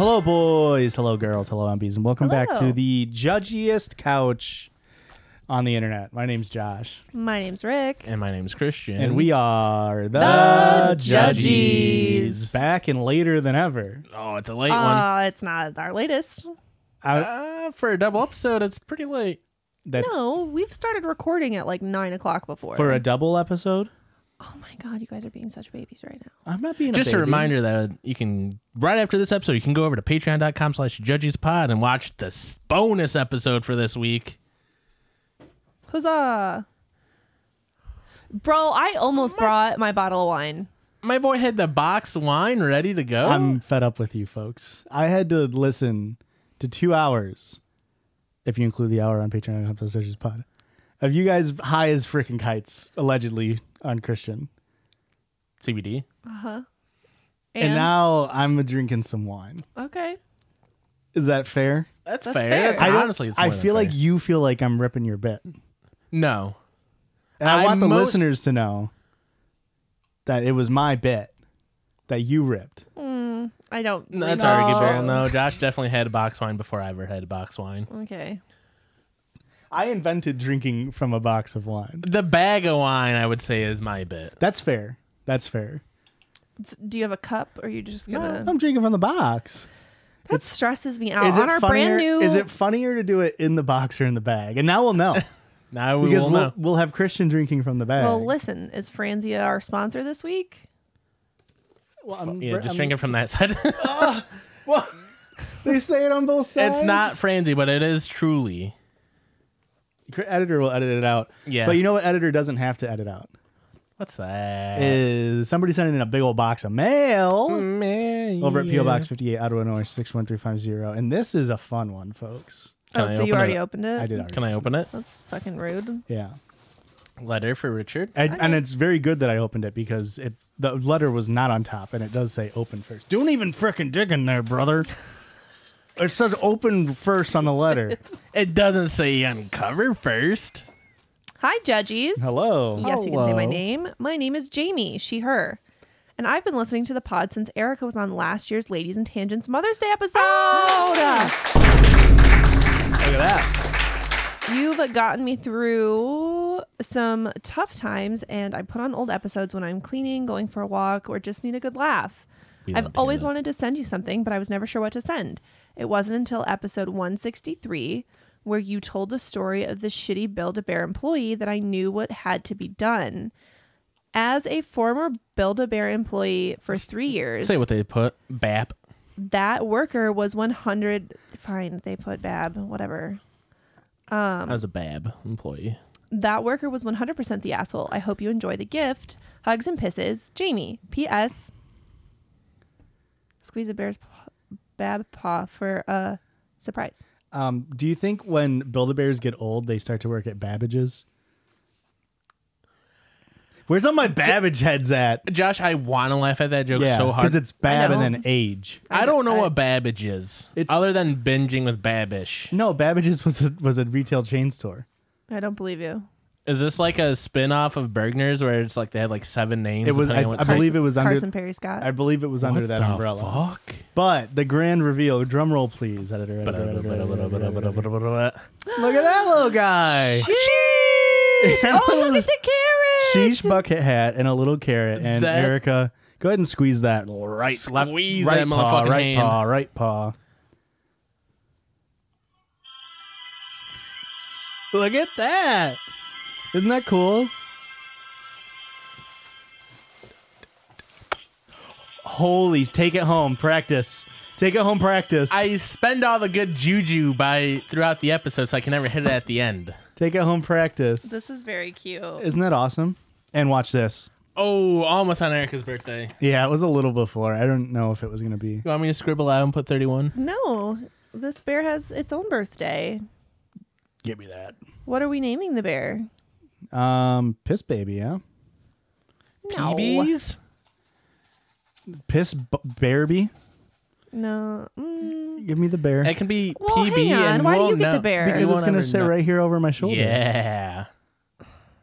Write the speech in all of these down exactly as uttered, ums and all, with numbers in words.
Hello, boys. Hello, girls. Hello, umbies. And welcome Hello. back to the judgiest couch on the internet. My name's Josh. My name's Rick. And my name's Christian. And we are the, the Judgies. Judgies. Back and later than ever. Oh, it's a late uh, one. It's not our latest. I, uh, for a double episode, it's pretty late. That's, no, we've started recording at like nine o'clock before. For a double episode? Oh my God, you guys are being such babies right now. I'm not being Just a baby. Just a reminder that you can, right after this episode, you can go over to patreon.com slash Judgies Pod and watch the bonus episode for this week. Huzzah. Bro, I almost my, brought my bottle of wine. My boy had the box wine ready to go. I'm fed up with you folks. I had to listen to two hours, if you include the hour on Patreon.com slash Judgies Pod, of you guys high as freaking kites, allegedly, on Christian. C B D. Uh-huh. And? and now I'm drinking some wine. Okay. Is that fair? That's, That's fair. fair. I honestly, it's I feel like fair. you feel like I'm ripping your bit. No. And I, I want the listeners to know that it was my bit that you ripped. Mm, I don't. No, that's arguable. No, Josh definitely had a box wine before I ever had a box wine. Okay. I invented drinking from a box of wine. The bag of wine, I would say, is my bit. That's fair. That's fair. Do you have a cup, or are you just gonna? No, I'm drinking from the box. That it's, stresses me out. Is it on our funnier, brand new. Is it funnier to do it in the box or in the bag? And now we'll know. now we because will we'll, know. We'll have Christian drinking from the bag. Well, listen, is Franzia our sponsor this week? Well, I'm, yeah, just I'm, drinking from that side. uh, well, they say it on both sides. It's not Franzi, but it is Truly. Editor will edit it out. Yeah. But you know what editor doesn't have to edit out? What's that? Is somebody sending in a big old box of mail. Mail. Over at P O Box fifty-eight, Ottawa, Illinois, six one three five zero. And this is a fun one, folks. Can oh, I so you already it? opened it? I did already. Can I open it? That's fucking rude. Yeah. Letter for Richard. I, okay. And it's very good that I opened it because it the letter was not on top and it does say open first. Don't even frickin' dig in there, brother. It says open first on the letter. It doesn't say uncover first. Hi, Judgies. Hello. Yes, Hello. you can say my name. My name is Jamie, she, her. And I've been listening to the pod since Erica was on last year's Ladies and Tangents Mother's Day episode. Oh! Look at that. You've gotten me through some tough times, and I put on old episodes when I'm cleaning, going for a walk, or just need a good laugh. We I've always wanted to send you something, but I was never sure what to send. It wasn't until episode one sixty-three where you told the story of the shitty Build-A-Bear employee that I knew what had to be done. As a former Build-A-Bear employee for three years... Say what they put. Bab. That worker was one hundred... Fine, they put Bab. Whatever. Um, I was a Bab employee. That worker was one hundred percent the asshole. I hope you enjoy the gift. Hugs and pisses. Jamie. P S Squeeze a bear's... Bab paw for a surprise. Um, do you think when Build-A-Bears get old, they start to work at Babbage's? Where's all my Babbage heads at? Josh, I want to laugh at that joke yeah, so hard. Because it's Bab and then age. I, I don't know I, what Babbage is. It's, other than binging with Babbish. No, Babbage's was a, was a retail chain store. I don't believe you. Is this like a spin-off of Bergner's where it's like they had like seven names? It was, I, I Carson, believe it was under... Carson Perry Scott. I believe it was what under that umbrella. What the fuck? But the grand reveal. Drum roll, please. Editor, editor, editor, editor. Look at that little guy. Sheesh. Oh, look at the carrot. Sheesh bucket hat and a little carrot. And that... Erica, go ahead and squeeze that. Right, squeeze left, right, that paw, right hand. paw, right paw. Look at that. Isn't that cool? Holy, take it home, practice. Take it home, practice. I spend all the good juju by throughout the episode, so I can never hit it at the end. Take it home, practice. This is very cute. Isn't that awesome? And watch this. Oh, almost on Erica's birthday. Yeah, it was a little before. I don't know if it was going to be. You want me to scribble out and put thirty-one? No, this bear has its own birthday. Give me that. What are we naming the bear? Um, piss baby, yeah. No. P Bs? Piss Bearby? No. Mm. Give me the bear. It can be well, P B. Hang on. And why we'll do you get know. the bear? Because we'll it's going to sit know. right here over my shoulder. Yeah.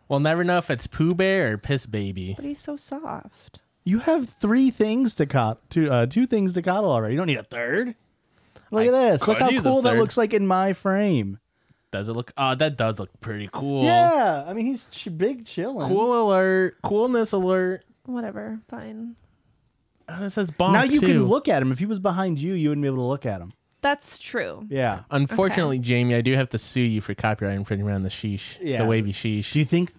We'll never know if it's Pooh Bear or Piss Baby. But he's so soft. You have three things to coddle. Two, uh, two things to coddle already. You don't need a third. Look I at this. Look how cool that looks like in my frame. Does it look? Uh, that does look pretty cool. Yeah. I mean, he's ch big chilling. Cool alert. Coolness alert. Whatever. Fine. And it says bomb. Now you too. can look at him. If he was behind you, you wouldn't be able to look at him. That's true. Yeah. Unfortunately, okay. Jamie, I do have to sue you for copyright infringement on the sheesh. Yeah. The wavy sheesh. Do you think?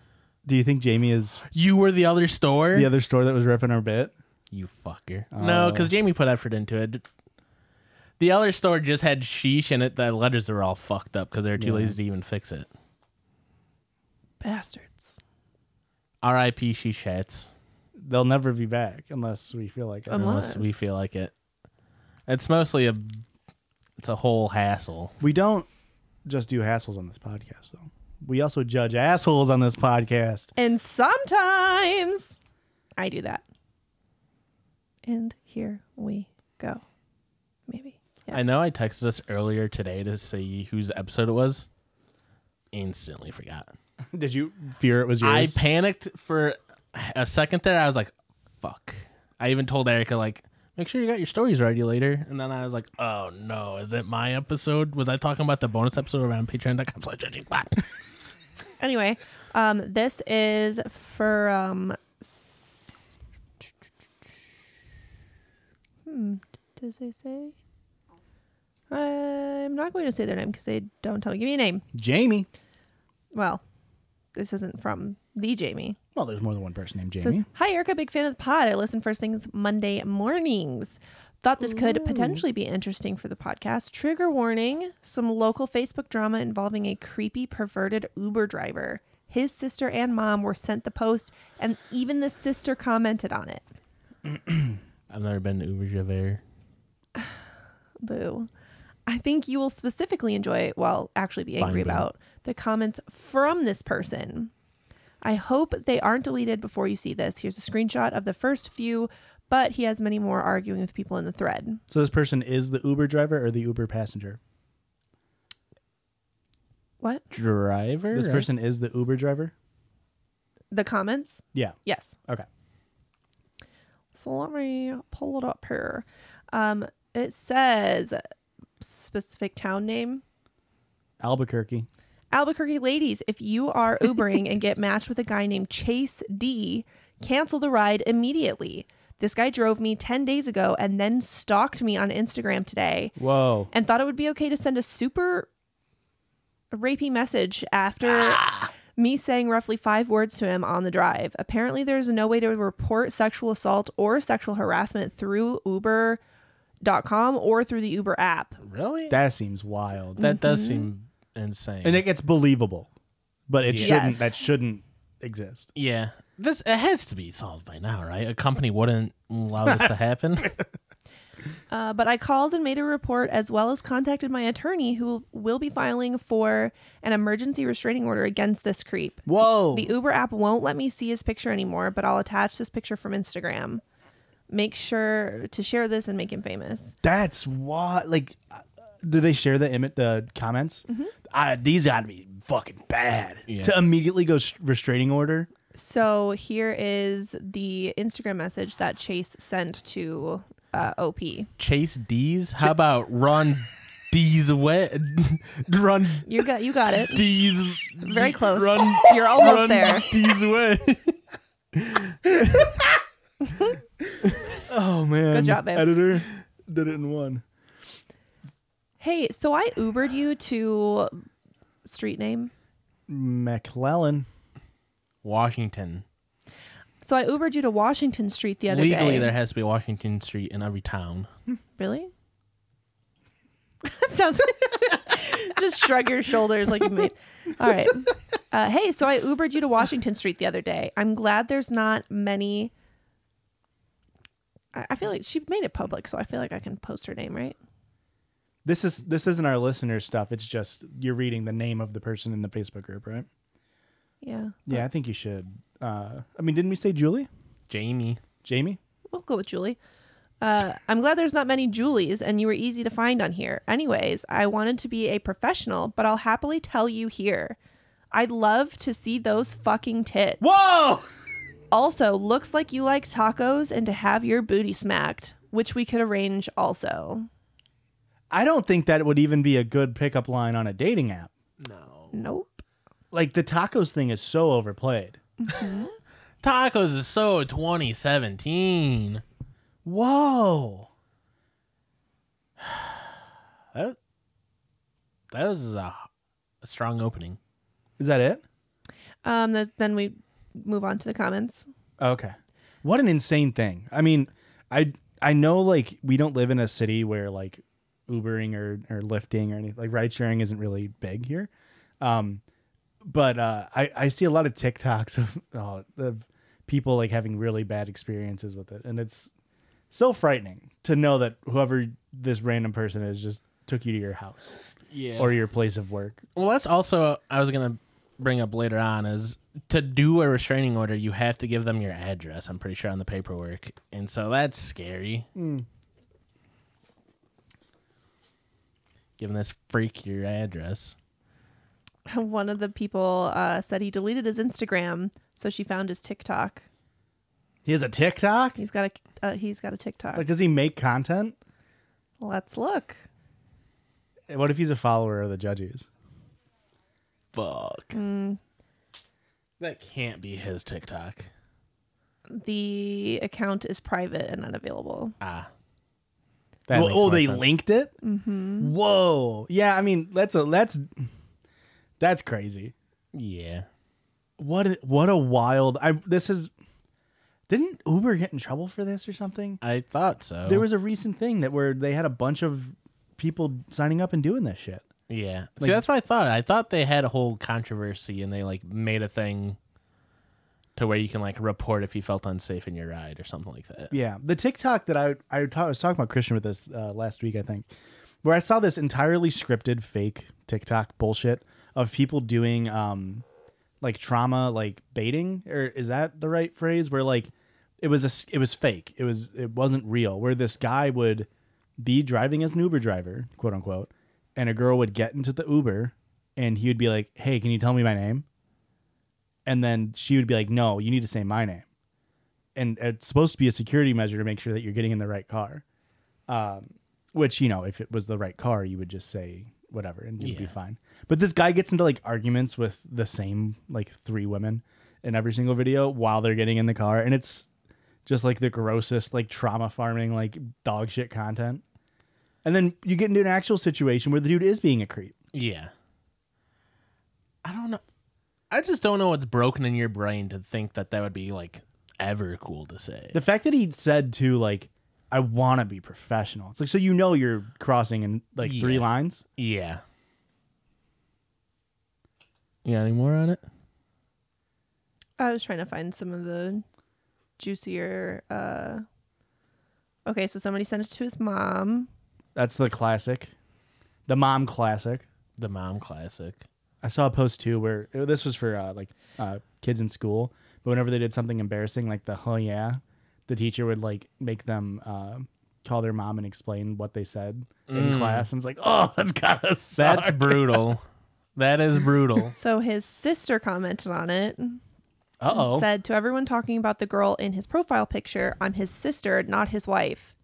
Do you think Jamie is? You were the other store. The other store that was ripping our bit. You fucker. Uh, no, because Jamie put effort into it. The other store just had sheesh in it. The letters are all fucked up because they were too yeah. lazy to even fix it. Bastards. R I P sheesh hats. They'll never be back unless we feel like it. Unless. unless we feel like it. It's mostly a, it's a whole hassle. We don't just do hassles on this podcast, though. We also judge assholes on this podcast. And sometimes I do that. And here we go. Maybe. Yes. I know I texted us earlier today to see whose episode it was. Instantly forgot. Did you fear it was yours? I panicked for a second there. I was like, fuck. I even told Erica, like, make sure you got your stories ready later. And then I was like, oh, no. Is it my episode? Was I talking about the bonus episode around patreon dot com? So judging back. Anyway, um, this is from... Hmm. Does they say? I'm not going to say their name because they don't tell me. Give me a name. Jamie. Well, this isn't from the Jamie. Well, there's more than one person named Jamie. Says, hi, Erica. Big fan of the pod. I listen first things Monday mornings. Thought this Ooh. could potentially be interesting for the podcast. Trigger warning. Some local Facebook drama involving a creepy, perverted Uber driver. His sister and mom were sent the post, and even the sister commented on it. I've never been to Uber driver. Boo. I think you will specifically enjoy, well, actually be angry Fine, about, the comments from this person. I hope they aren't deleted before you see this. Here's a screenshot of the first few, but he has many more arguing with people in the thread. So this person is the Uber driver or the Uber passenger? What? Driver? This person is the Uber driver? The comments? Yeah. Yes. Okay. So let me pull it up here. Um, it says specific town name. Albuquerque. Albuquerque, ladies, if you are Ubering and get matched with a guy named Chase D, cancel the ride immediately. This guy drove me ten days ago and then stalked me on Instagram today. Whoa. And thought it would be okay to send a super rapey message after... Ah! Me saying roughly five words to him on the drive. Apparently, there's no way to report sexual assault or sexual harassment through Uber dot com or through the Uber app. Really? That seems wild. That mm-hmm. does seem insane. And it gets believable, but it yes. shouldn't. That shouldn't exist. Yeah, this it has to be solved by now, right? A company wouldn't allow this to happen. Uh, but I called and made a report as well as contacted my attorney who will be filing for an emergency restraining order against this creep. Whoa. The, the Uber app won't let me see his picture anymore, but I'll attach this picture from Instagram. Make sure to share this and make him famous. That's why. Like, do they share the image, the comments? Mm-hmm. I, these got to be fucking bad. Yeah. To immediately go restraining order. So here is the Instagram message that Chase sent to... Uh, O P. Chase D's? How Ch about run D's away? Run. You got, you got it. D's. Very close. Run, You're almost run there. D's away. Oh, man. Good job, babe. Editor did it in one. Hey, so I Ubered you to street name? McLellan. Washington. So I Ubered you to Washington Street the other Legally, day. Legally, there has to be Washington Street in every town. Really? That sounds... Just shrug your shoulders like you made... All right. Uh, hey, so I Ubered you to Washington Street the other day. I'm glad there's not many... I, I feel like she made it public, so I feel like I can post her name, right? This, is, this isn't our listener stuff. It's just you're reading the name of the person in the Facebook group, right? Yeah. Yeah, I think you should... Uh, I mean, didn't we say Julie? Jamie. Jamie? We'll go with Julie. Uh, I'm glad there's not many Julies and you were easy to find on here. Anyways, I wanted to be a professional, but I'll happily tell you here. I'd love to see those fucking tits. Whoa! Also, looks like you like tacos and to have your booty smacked, which we could arrange also. I don't think that would even be a good pickup line on a dating app. No. Nope. Like, the tacos thing is so overplayed. Mm-hmm. Tacos is so twenty seventeen. Whoa. That, that was a, a strong opening. Is that it? Um. Th then we move on to the comments. Okay. What an insane thing. I mean, I I know, like, we don't live in a city where, like, Ubering or, or lifting or anything, like, ride sharing isn't really big here. Um, but uh, I, I see a lot of TikToks of, oh, of people, like, having really bad experiences with it. And it's so frightening to know that whoever this random person is just took you to your house, yeah, or your place of work. Well, that's also, I was going to bring up later on, is to do a restraining order, you have to give them your address, I'm pretty sure, on the paperwork. And so that's scary. Mm. Giving this freak your address. One of the people uh, said he deleted his Instagram, so she found his TikTok. He has a TikTok? He's got a uh, he's got a TikTok. Like, does he make content? Let's look. What if he's a follower of the Judgies? Fuck. Mm. That can't be his TikTok. The account is private and unavailable. Ah. That well, oh, they sense. linked it? Mm-hmm. Whoa. Yeah, I mean, that's a that's that's crazy. Yeah. What a, what a wild I this is didn't Uber get in trouble for this or something? I thought so. There was a recent thing that where they had a bunch of people signing up and doing this shit. Yeah. Like, see, that's what I thought. I thought they had a whole controversy and they, like, made a thing to where you can, like, report if you felt unsafe in your ride or something like that. Yeah. The TikTok that I I, ta I was talking about Christian with this uh, last week, I think, where I saw this entirely scripted fake TikTok bullshit of people doing um like trauma, like baiting, or is that the right phrase? Where, like, it was a it was fake. It was it wasn't real. Where this guy would be driving as an Uber driver, quote unquote, and a girl would get into the Uber and he would be like, "Hey, can you tell me my name?" And then she would be like, "No, you need to say my name." And it's supposed to be a security measure to make sure that you're getting in the right car. Um, which, you know, if it was the right car, you would just say whatever and you'd yeah. be fine. But this guy gets into, like, arguments with the same, like, three women in every single video while they're getting in the car. And it's just, like, the grossest, like, trauma farming, like, dog shit content. And then you get into an actual situation where the dude is being a creep. Yeah. I don't know. I just don't know what's broken in your brain to think that that would be, like, ever cool to say. The fact that he said, too, like, "I want to be professional." It's like, so you know you're crossing in, like, yeah. three lines? Yeah. You got any more on it? I was trying to find some of the juicier... Uh... Okay, so somebody sent it to his mom. That's the classic. The mom classic. The mom classic. I saw a post, too, where this was for, uh, like, uh, kids in school. But whenever they did something embarrassing, like the, oh, yeah, the teacher would, like, make them uh, call their mom and explain what they said mm. in class. And it's like, oh, that's gotta suck. That's brutal. That is brutal. So his sister commented on it. Uh-oh. And said, "To everyone talking about the girl in his profile picture, I'm his sister, not his wife.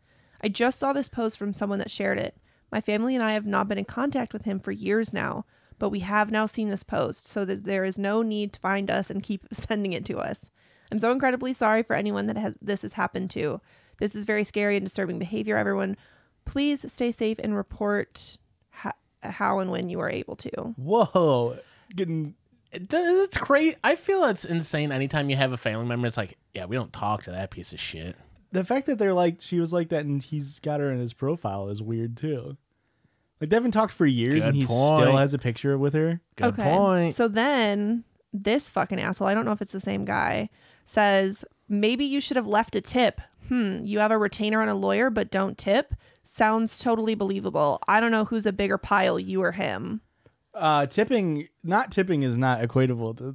I just saw this post from someone that shared it. My family and I have not been in contact with him for years now. But we have now seen this post, so that there is no need to find us and keep sending it to us. I'm so incredibly sorry for anyone that has this has happened to. This is very scary and disturbing behavior, everyone. Please stay safe and report ha how and when you are able to." Whoa. Getting... It's crazy. I feel it's insane anytime you have a family member. It's like, yeah, we don't talk to that piece of shit. The fact that they're like, she was like that and he's got her in his profile is weird, too. Like, they haven't talked for years, Good and he point. still has a picture with her. Good okay. point. So then, this fucking asshole, I don't know if it's the same guy, says, "Maybe you should have left a tip. Hmm, you have a retainer and a lawyer, but don't tip? Sounds totally believable. I don't know who's a bigger pile, you or him." Uh, tipping, not tipping is not equatable to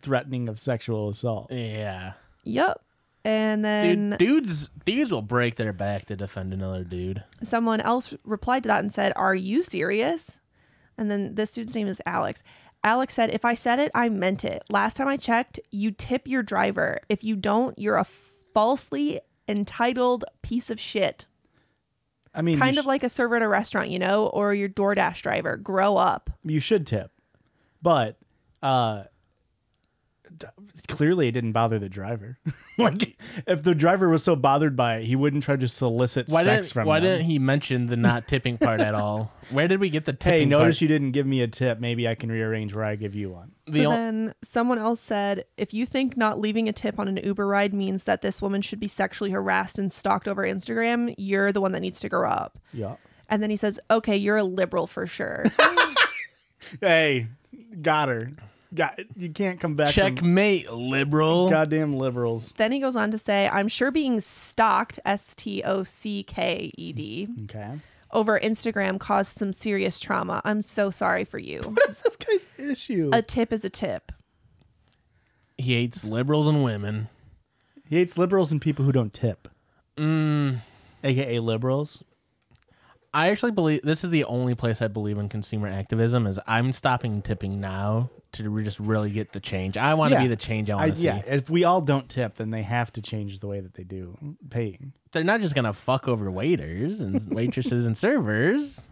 threatening of sexual assault. Yeah. Yep. And then dude, dudes dudes will break their back to defend another dude. Someone else replied to that and said, "Are you serious?" And then this dude's name is Alex. Alex said, "If I said it, I meant it. Last time I checked, you tip your driver. If you don't, you're a falsely entitled piece of shit." I mean, kind of sh- like a server at a restaurant, you know, or your DoorDash driver. Grow up. You should tip, but uh, d- clearly it didn't bother the driver. Like, if the driver was so bothered by it, he wouldn't try to solicit why sex from. Why them. Didn't he mention the not tipping part at all? Where did we get the tipping? Hey, notice part? You didn't give me a tip. Maybe I can rearrange where I give you one. So the then o- someone else said, if you think not leaving a tip on an Uber ride means that this woman should be sexually harassed and stalked over Instagram, you're the one that needs to grow up. Yeah. And then he says, okay, you're a liberal for sure. Hey, got her. God, you can't come back. Checkmate, from, liberal. Goddamn liberals. Then he goes on to say, I'm sure being stalked, S T O C K E D, okay, over Instagram caused some serious trauma. I'm so sorry for you. What is this guy's issue? A tip is a tip. He hates liberals and women. He hates liberals and people who don't tip. Mm. A K A liberals. I actually believe this is the only place I believe in consumer activism is I'm stopping tipping now to just really get the change. I want to yeah. be the change I want to see. Yeah, if we all don't tip, then they have to change the way that they do paying. They're not just going to fuck over waiters and waitresses and servers.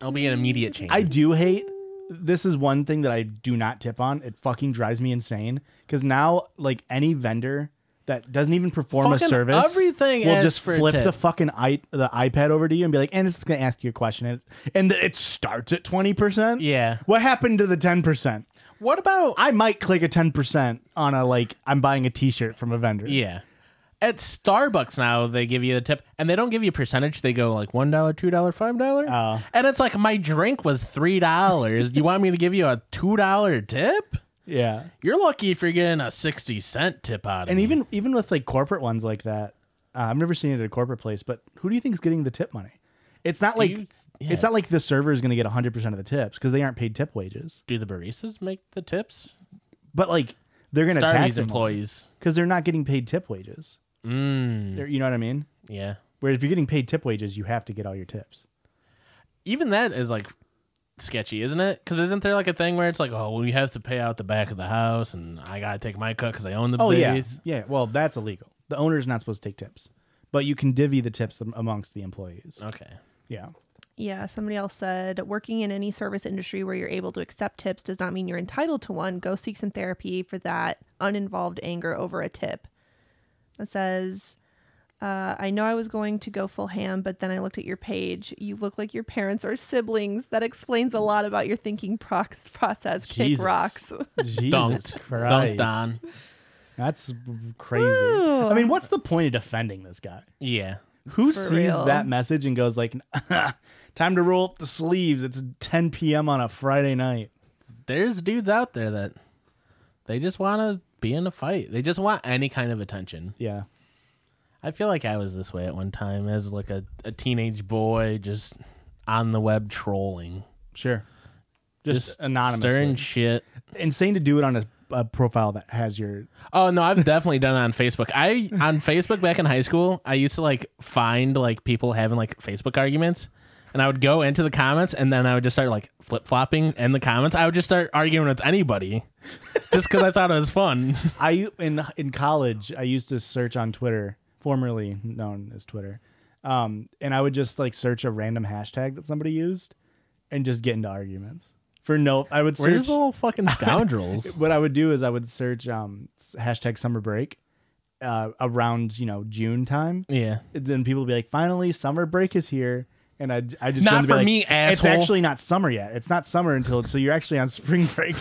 It'll be an immediate change. I do hate, this is one thing that I do not tip on. It fucking drives me insane because now like any vendor that doesn't even perform fucking a service. Everything will just flip the fucking i the iPad over to you and be like, and it's gonna ask you a question, and, and it starts at twenty percent. Yeah. What happened to the ten percent? What about? I might click a ten percent on a like I'm buying a T-shirt from a vendor. Yeah. At Starbucks now they give you the tip, and they don't give you a percentage. They go like one dollar, two dollar, five dollar. Oh. And it's like my drink was three dollars. You want me to give you a two dollar tip? Yeah, you're lucky if you're getting a sixty cent tip out of it. And me. even even with like corporate ones like that, uh, I've never seen it at a corporate place. But who do you think is getting the tip money? It's not do like you, yeah. it's not like the server is going to get one hundred percent of the tips because they aren't paid tip wages. Do the baristas make the tips? But like they're going to tax them employees because they're not getting paid tip wages. Mm. You know what I mean? Yeah. Whereas if you're getting paid tip wages, you have to get all your tips. Even that is like. Sketchy, isn't it? Because isn't there like a thing where it's like, oh, well, you have to pay out the back of the house, and I gotta take my cut because I own the oh, place. Yeah, yeah. Well, that's illegal. The owner's not supposed to take tips, but you can divvy the tips amongst the employees. Okay. Yeah. Yeah. Somebody else said, working in any service industry where you're able to accept tips does not mean you're entitled to one. Go seek some therapy for that uninvolved anger over a tip. It says. Uh, I know I was going to go full ham, but then I looked at your page. You look like your parents or siblings. That explains a lot about your thinking pro- process. Kick rocks. Jesus Christ. Dunked on. That's crazy. Ooh. I mean, what's the point of defending this guy? Yeah. Who For sees real. That message and goes like, time to roll up the sleeves. It's ten p.m. on a Friday night. There's dudes out there that they just want to be in a fight. They just want any kind of attention. Yeah. I feel like I was this way at one time as like a, a teenage boy just on the web trolling. Sure. Just, just anonymously. Stirring shit. Insane to do it on a, a profile that has your... Oh, no, I've definitely done it on Facebook. I On Facebook back in high school, I used to like find like people having like Facebook arguments. And I would go into the comments and then I would just start like flip-flopping in the comments. I would just start arguing with anybody just because I thought it was fun. I in In college, I used to search on Twitter. Formerly known as Twitter. Um, and I would just like search a random hashtag that somebody used and just get into arguments. For no, I would search. Where's all fucking scoundrels? What I would do is I would search um, hashtag summer break uh, around, you know, June time. Yeah. And then people would be like, finally, summer break is here. And I I just not for like, me, asshole. It's actually not summer yet. It's not summer until so you're actually on spring break.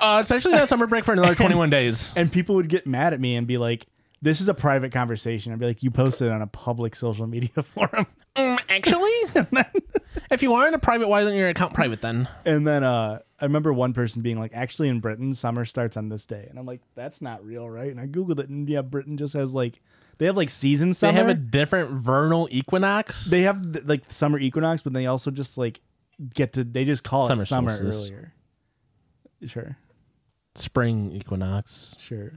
uh, it's actually not summer break for another and, twenty-one days. And people would get mad at me and be like, this is a private conversation. I'd be like, you posted it on a public social media forum. Um, actually, then, if you are in a private, why isn't your account private then? And then uh, I remember one person being like, actually in Britain, summer starts on this day. And I'm like, that's not real, right? And I Googled it and yeah, Britain just has like, they have like season summer. They have a different vernal equinox. They have like summer equinox, but they also just like get to, they just call summer it summer solstice. Earlier. Sure. Spring equinox. Sure.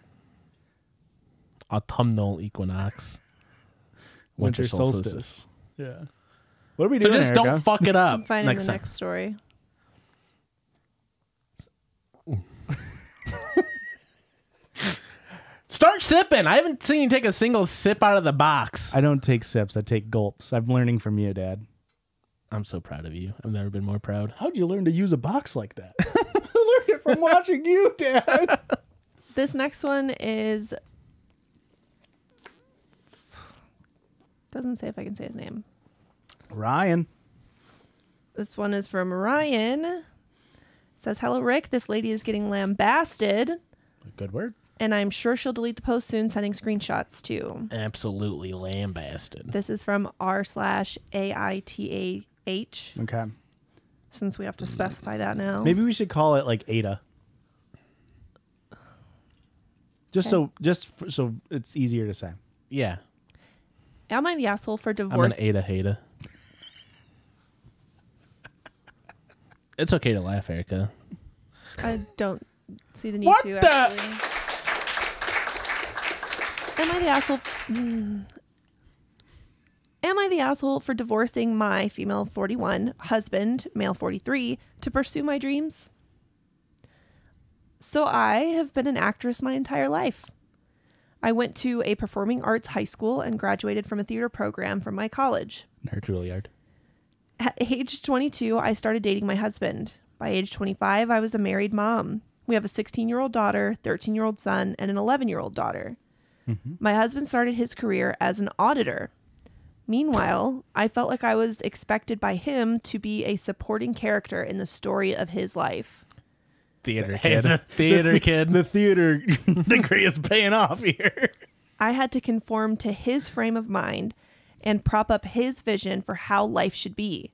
Autumnal equinox, winter, winter solstice. solstice. Yeah, what are we doing? So just Erica? Don't fuck it up. I'm finding next the time. Next story. Start aren't sipping. I haven't seen you take a single sip out of the box. I don't take sips. I take gulps. I'm learning from you, Dad. I'm so proud of you. I've never been more proud. How'd you learn to use a box like that? I learned it from watching you, Dad. This next one is... Doesn't say if I can say his name. Ryan. This one is from Ryan. It says, hello, Rick. This lady is getting lambasted. Good word. And I'm sure she'll delete the post soon, sending screenshots too. Absolutely lambasted. This is from r slash A I T A H. Okay. Since we have to specify that now. Maybe we should call it like AITA. Just okay. so just f so it's easier to say. Yeah. Am I the asshole for divorce? I'm an AITA hater. It's okay to laugh, Erica. I don't see the need what to, the? Actually. Am I the asshole? Mm. Am I the asshole for divorcing my female forty-one husband, male forty-three, to pursue my dreams? So I have been an actress my entire life. I went to a performing arts high school and graduated from a theater program from my college. Her Juilliard. At age twenty-two, I started dating my husband. By age twenty-five, I was a married mom. We have a sixteen-year-old daughter, thirteen-year-old son, and an eleven-year-old daughter. My husband started his career as an auditor. Meanwhile, I felt like I was expected by him to be a supporting character in the story of his life. Theater kid. Hey, the, theater the, kid. The theater degree is paying off here. I had to conform to his frame of mind and prop up his vision for how life should be.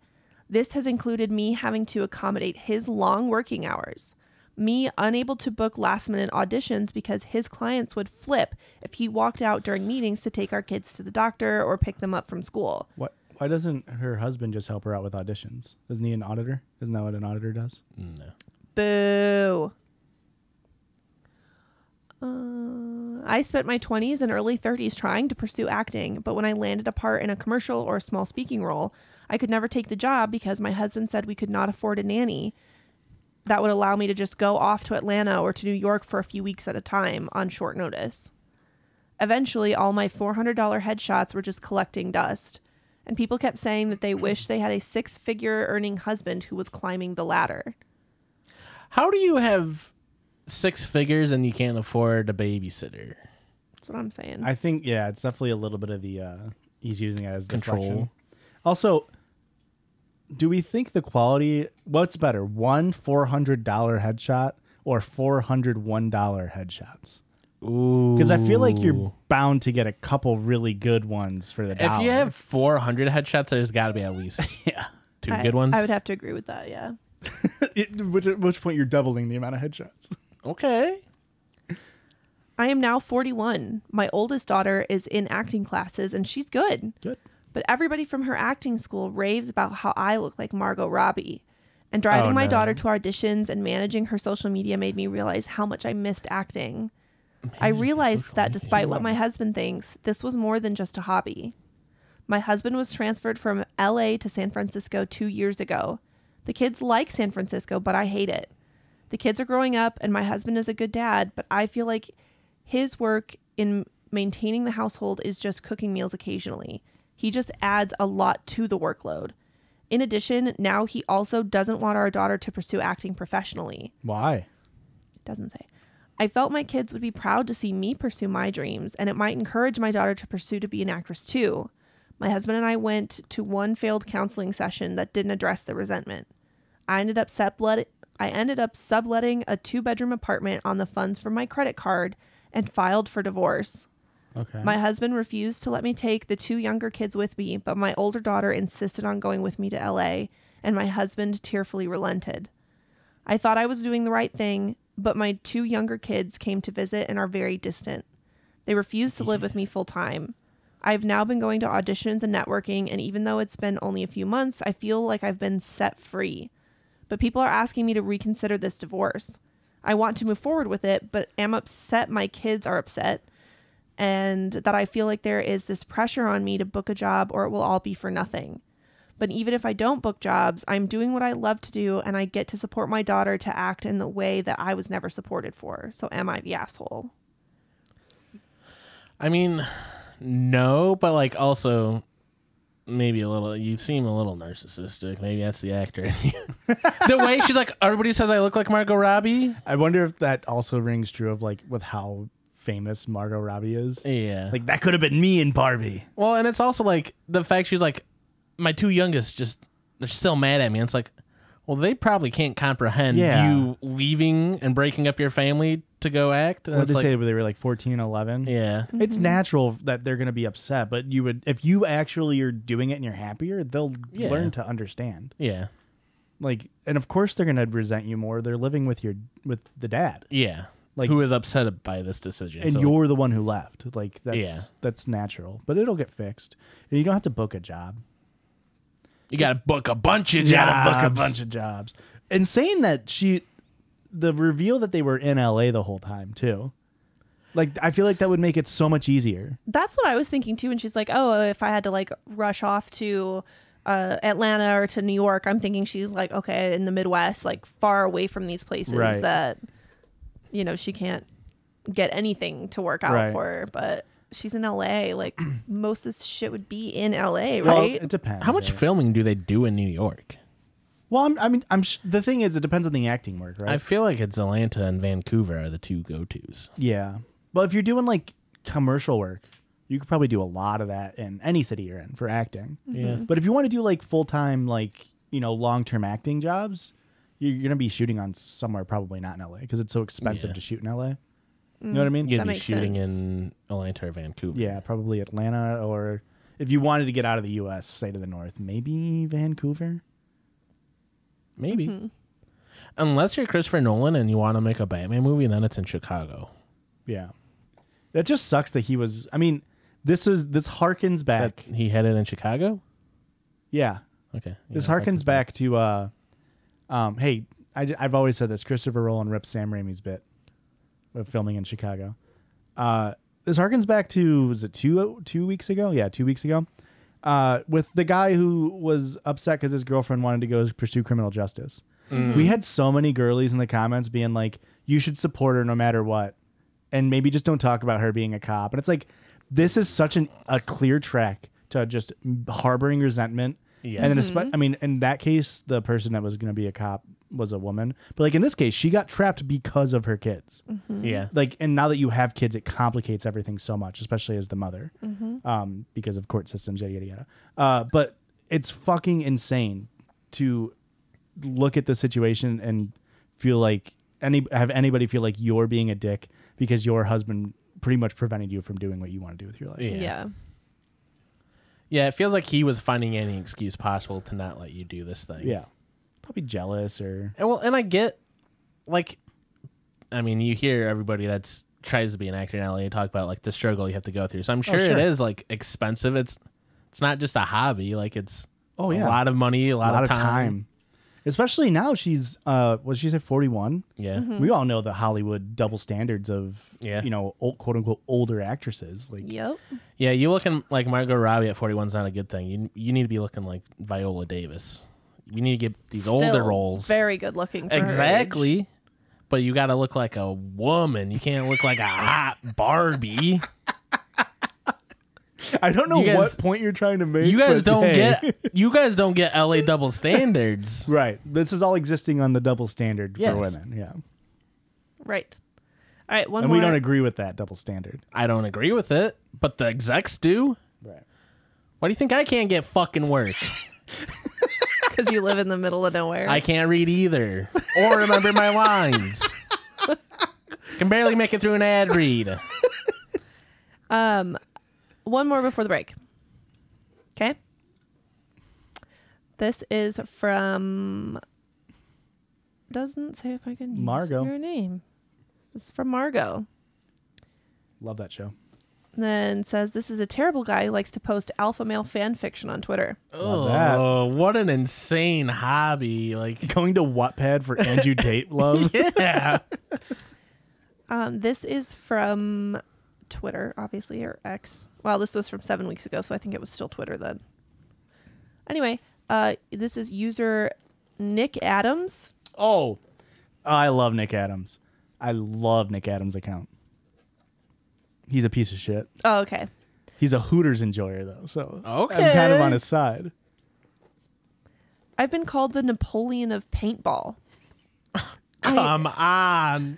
This has included me having to accommodate his long working hours. Me unable to book last-minute auditions because his clients would flip if he walked out during meetings to take our kids to the doctor or pick them up from school. What? Why doesn't her husband just help her out with auditions? Isn't he an auditor? Isn't that what an auditor does? No. Boo. Uh, I spent my twenties and early thirties trying to pursue acting, but when I landed a part in a commercial or a small speaking role, I could never take the job because my husband said we could not afford a nanny that would allow me to just go off to Atlanta or to New York for a few weeks at a time on short notice. Eventually, all my four hundred dollar headshots were just collecting dust, and people kept saying that they wished they had a six-figure earning husband who was climbing the ladder. How do you have six figures and you can't afford a babysitter? That's what I'm saying. I think, yeah, it's definitely a little bit of the, uh, he's using it as control. Deflection. Also... do we think the quality, what's better, one four hundred dollar headshot or four hundred one dollar headshots? Ooh. Because I feel like you're bound to get a couple really good ones for the dollar. If you have four hundred headshots, there's got to be at least yeah. two I, good ones. I would have to agree with that, yeah. it, which, at which point you're doubling the amount of headshots. Okay. I am now forty-one. My oldest daughter is in acting classes, and she's good. Good. But everybody from her acting school raves about how I look like Margot Robbie. And driving oh, my no. daughter to auditions and managing her social media made me realize how much I missed acting. Managing I realized that despite what my husband thinks, this was more than just a hobby. My husband was transferred from L A to San Francisco two years ago. The kids like San Francisco, but I hate it. The kids are growing up and my husband is a good dad, but I feel like his work in maintaining the household is just cooking meals occasionally. He just adds a lot to the workload. In addition, now he also doesn't want our daughter to pursue acting professionally. Why? It doesn't say. I felt my kids would be proud to see me pursue my dreams, and it might encourage my daughter to pursue to be an actress too. My husband and I went to one failed counseling session that didn't address the resentment. I ended up sublet- I ended up subletting a two-bedroom apartment on the funds from my credit card and filed for divorce. Okay. My husband refused to let me take the two younger kids with me, but my older daughter insisted on going with me to L A, and my husband tearfully relented. I thought I was doing the right thing, but my two younger kids came to visit and are very distant. They refused to live with me full time. I've now been going to auditions and networking, and even though it's been only a few months, I feel like I've been set free. But people are asking me to reconsider this divorce. I want to move forward with it, but am upset my kids are upset. And that I feel like there is this pressure on me to book a job or it will all be for nothing. But even if I don't book jobs, I'm doing what I love to do and I get to support my daughter to act in the way that I was never supported for. So am I the asshole? I mean, no, but like also maybe a little. You seem a little narcissistic. Maybe that's the actor. The way she's like, everybody says I look like Margot Robbie. I wonder if that also rings true of like with how famous Margot Robbie is. Yeah, like that could have been me and Barbie. Well, and it's also like the fact she's like, my two youngest just they're still mad at me. And it's like, well, they probably can't comprehend yeah. you leaving and breaking up your family to go act. What did they like, say? They were like fourteen, eleven? Yeah. Mm-hmm. It's natural that they're going to be upset, but you would, if you actually are doing it and you're happier, they'll yeah. learn to understand. Yeah. Like, and of course they're going to resent you more. They're living with your, with the dad. Yeah. Like, who is upset by this decision. And so you're like, the one who left. Like, that's, yeah. that's natural, but it'll get fixed. And you don't have to book a job. You gotta book a bunch of jobs. You gotta book a bunch of jobs. And saying that she, the reveal that they were in L A the whole time too. Like, I feel like that would make it so much easier. That's what I was thinking too. And she's like, oh, if I had to like rush off to uh, Atlanta or to New York, I'm thinking she's like, okay, in the Midwest, like far away from these places right. that, you know, she can't get anything to work out right. for her. But she's in L A. Like, most of this shit would be in L A, right? Well, it depends. How much right? filming do they do in New York? Well, I'm, I mean, I'm sh the thing is, it depends on the acting work, right? I feel like it's Atlanta and Vancouver are the two go-tos. Yeah. Well, if you're doing, like, commercial work, you could probably do a lot of that in any city you're in for acting. Mm-hmm. Yeah. But if you want to do, like, full-time, like, you know, long-term acting jobs, you're going to be shooting on somewhere probably not in L A because it's so expensive yeah. to shoot in L A. You know what I mean? You'd be shooting sense. in Atlanta or Vancouver. Yeah, probably Atlanta, or if you wanted to get out of the U S, say to the north, maybe Vancouver. Maybe. Mm-hmm. Unless you're Christopher Nolan and you want to make a Batman movie, and then it's in Chicago. Yeah. That just sucks that he was, I mean, this is this harkens back. That he had it in Chicago? Yeah. Okay. Yeah, this harkens, harkens back, back to, uh, um, hey, I, I've always said this, Christopher Nolan ripped Sam Raimi's bit. Of filming in Chicago. Uh, this harkens back to, was it two two weeks ago? Yeah, two weeks ago. Uh, with the guy who was upset because his girlfriend wanted to go pursue criminal justice. Mm. We had so many girlies in the comments being like, you should support her no matter what. And maybe just don't talk about her being a cop. And it's like, this is such an, a clear track to just harboring resentment. Yes. And mm-hmm. in a, I mean, in that case, the person that was going to be a cop was a woman. But like in this case, she got trapped because of her kids. Mm-hmm. Yeah. Like, and now that you have kids, it complicates everything so much, especially as the mother, mm-hmm. um, because of court systems, yada, yada, yada. Uh, but it's fucking insane to look at the situation and feel like any, have anybody feel like you're being a dick because your husband pretty much prevented you from doing what you want to do with your life. Yeah. Yeah. Yeah, it feels like he was finding any excuse possible to not let you do this thing. Yeah. Probably jealous or... And well, and I get, like, I mean, you hear everybody that's tries to be an actor in L A talk about, like, the struggle you have to go through. So I'm sure, oh, sure. it is, like, expensive. It's it's not just a hobby. Like, it's oh, yeah. a lot of money, a lot, a lot of, time. of time. Especially now she's, uh, what did she say, forty-one? Yeah. Mm-hmm. We all know the Hollywood double standards of, yeah. you know, old, quote-unquote older actresses. Like, yep. Yeah, you looking like Margot Robbie at forty-one is not a good thing. You, you need to be looking like Viola Davis. You need to get these Still older roles. Very good looking. For exactly. Her age. But you got to look like a woman. You can't look like a hot Barbie. I don't know guys, what point you're trying to make. You guys don't hey. get. You guys don't get L A double standards. Right. This is all existing on the double standard yes. for women. Yeah. Right. All right. One and more. We don't agree with that double standard. I don't agree with it, but the execs do. Right. Why do you think I can't get fucking work? Because you live in the middle of nowhere. I can't read either, or remember my lines. Can barely make it through an ad read. Um. One more before the break. Okay. This is from... Doesn't say if I can use Margot. Your name. It's from Margot. Love that show. And then says, this is a terrible guy who likes to post alpha male fan fiction on Twitter. Oh, what an insane hobby. Like going to Wattpad for Andrew Tate love. Yeah. um, this is from... Twitter, obviously, or X. Well, this was from seven weeks ago, so I think it was still Twitter then. Anyway, uh, this is user Nick Adams. Oh, I love Nick Adams. I love Nick Adams' account. he's a piece of shit. Oh, okay. He's a Hooters enjoyer, though, so okay. I'm kind of on his side. I've been called the Napoleon of paintball. Come I, on.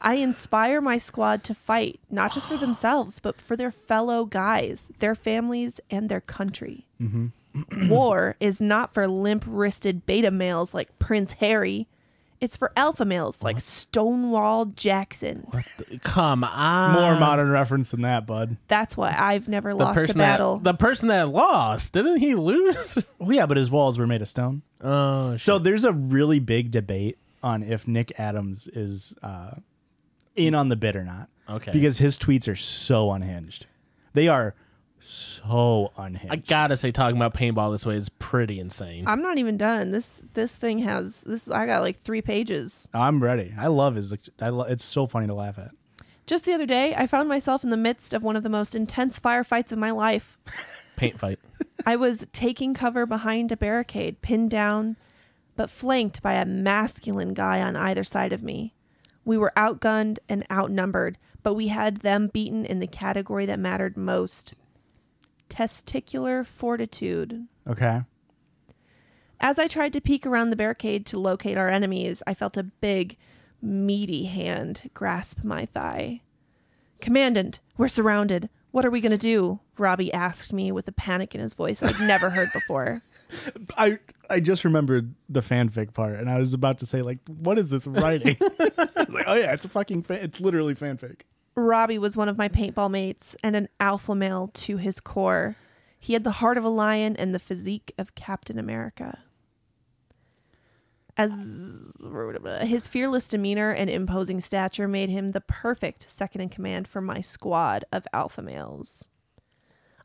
I inspire my squad to fight, not just for themselves, but for their fellow guys, their families, and their country. Mm-hmm. War is not for limp-wristed beta males like Prince Harry. It's for alpha males what? like Stonewall Jackson. What the, come on. More modern reference than that, bud. That's why I've never the lost a battle. That, the person that lost, didn't he lose? Well, yeah, but his walls were made of stone. Oh, shit. So there's a really big debate on if Nick Adams is uh, in on the bid or not. Okay. Because his tweets are so unhinged. They are so unhinged. I gotta say, talking about paintball this way is pretty insane. I'm not even done. This this thing has this. I got like three pages. I'm ready. I love his. I lo it's so funny to laugh at. Just the other day, I found myself in the midst of one of the most intense firefights of my life. Paint fight. I was taking cover behind a barricade, pinned down, but flanked by a masculine guy on either side of me. We were outgunned and outnumbered, but we had them beaten in the category that mattered most. Testicular fortitude. Okay. As I tried to peek around the barricade to locate our enemies, I felt a big, meaty hand grasp my thigh. Commandant, we're surrounded. What are we going to do? Robbie asked me with a panic in his voice I'd never heard before. I I just remembered the fanfic part, and I was about to say, like, what is this writing? Like, oh, yeah, it's a fucking fan. It's literally fanfic. Robbie was one of my paintball mates and an alpha male to his core. He had the heart of a lion and the physique of Captain America. As his fearless demeanor and imposing stature made him the perfect second in command for my squad of alpha males.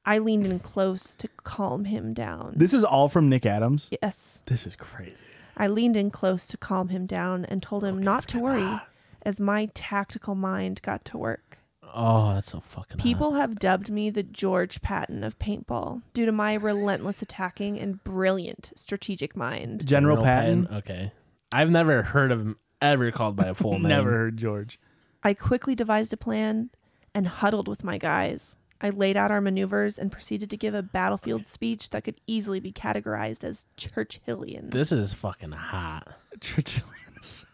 I leaned in close to calm him down. This is all from Nick Adams? Yes. This is crazy. I leaned in close to calm him down and told him okay, not to worry. Hot. As my tactical mind got to work. Oh, that's so fucking People hot. Have dubbed me the George Patton of paintball due to my relentless attacking and brilliant strategic mind. General, General Patton? Patton? Okay. I've never heard of him ever called by a full name. Never heard George. I quickly devised a plan and huddled with my guys. I laid out our maneuvers and proceeded to give a battlefield speech that could easily be categorized as Churchillian. This is fucking hot. Churchillian is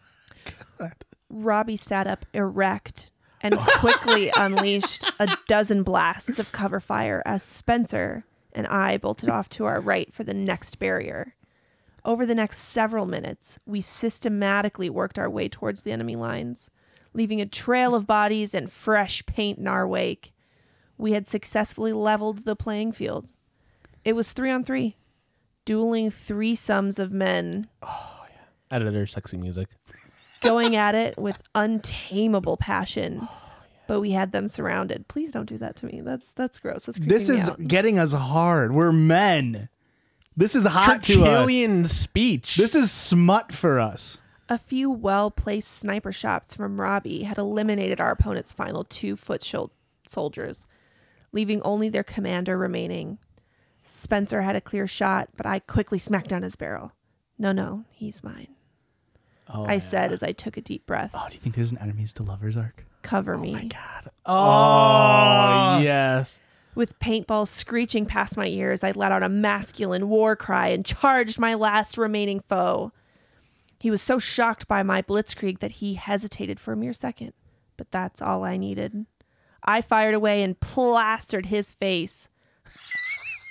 God. Robbie sat up erect and quickly unleashed a dozen blasts of cover fire as Spencer and I bolted off to our right for the next barrier. Over the next several minutes, we systematically worked our way towards the enemy lines, leaving a trail of bodies and fresh paint in our wake. We had successfully leveled the playing field. It was three on three, dueling threesomes of men. Oh, yeah. Editor, sexy music. Going at it with untamable passion, oh, yeah. But we had them surrounded. Please don't do that to me. That's that's gross. That's this is out. Getting us hard. We're men. This is hot Churchillian to us. Speech. This is smut for us. A few well-placed sniper shots from Robbie had eliminated our opponent's final two foot soldiers, leaving only their commander remaining. Spencer had a clear shot, but I quickly smacked down his barrel. No, no, he's mine. Oh, I yeah. said as I took a deep breath. Oh, do you think there's an enemies to lovers arc? Cover me. Oh, my God. Oh, oh, yes. With paintballs screeching past my ears, I let out a masculine war cry and charged my last remaining foe. He was so shocked by my blitzkrieg that he hesitated for a mere second, but that's all I needed. I fired away and plastered his face,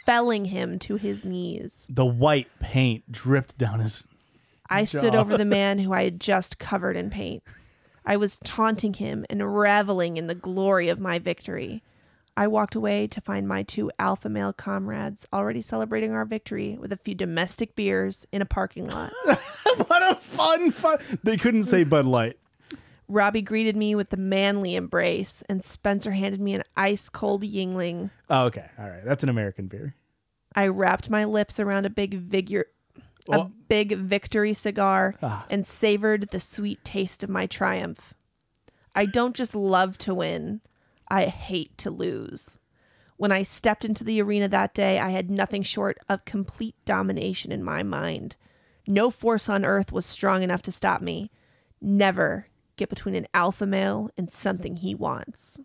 felling him to his knees. The white paint dripped down his... I stood over the man who I had just covered in paint. I was taunting him and reveling in the glory of my victory. I walked away to find my two alpha male comrades already celebrating our victory with a few domestic beers in a parking lot. What a fun, fun... They couldn't say Bud Light. Robbie greeted me with the manly embrace, and Spencer handed me an ice-cold Yingling. Oh, okay. All right. That's an American beer. I wrapped my lips around a big vigor... A oh. big victory cigar ah. and savored the sweet taste of my triumph. I don't just love to win. I hate to lose. When I stepped into the arena that day, I had nothing short of complete domination in my mind. No force on earth was strong enough to stop me. Never get between an alpha male and something he wants.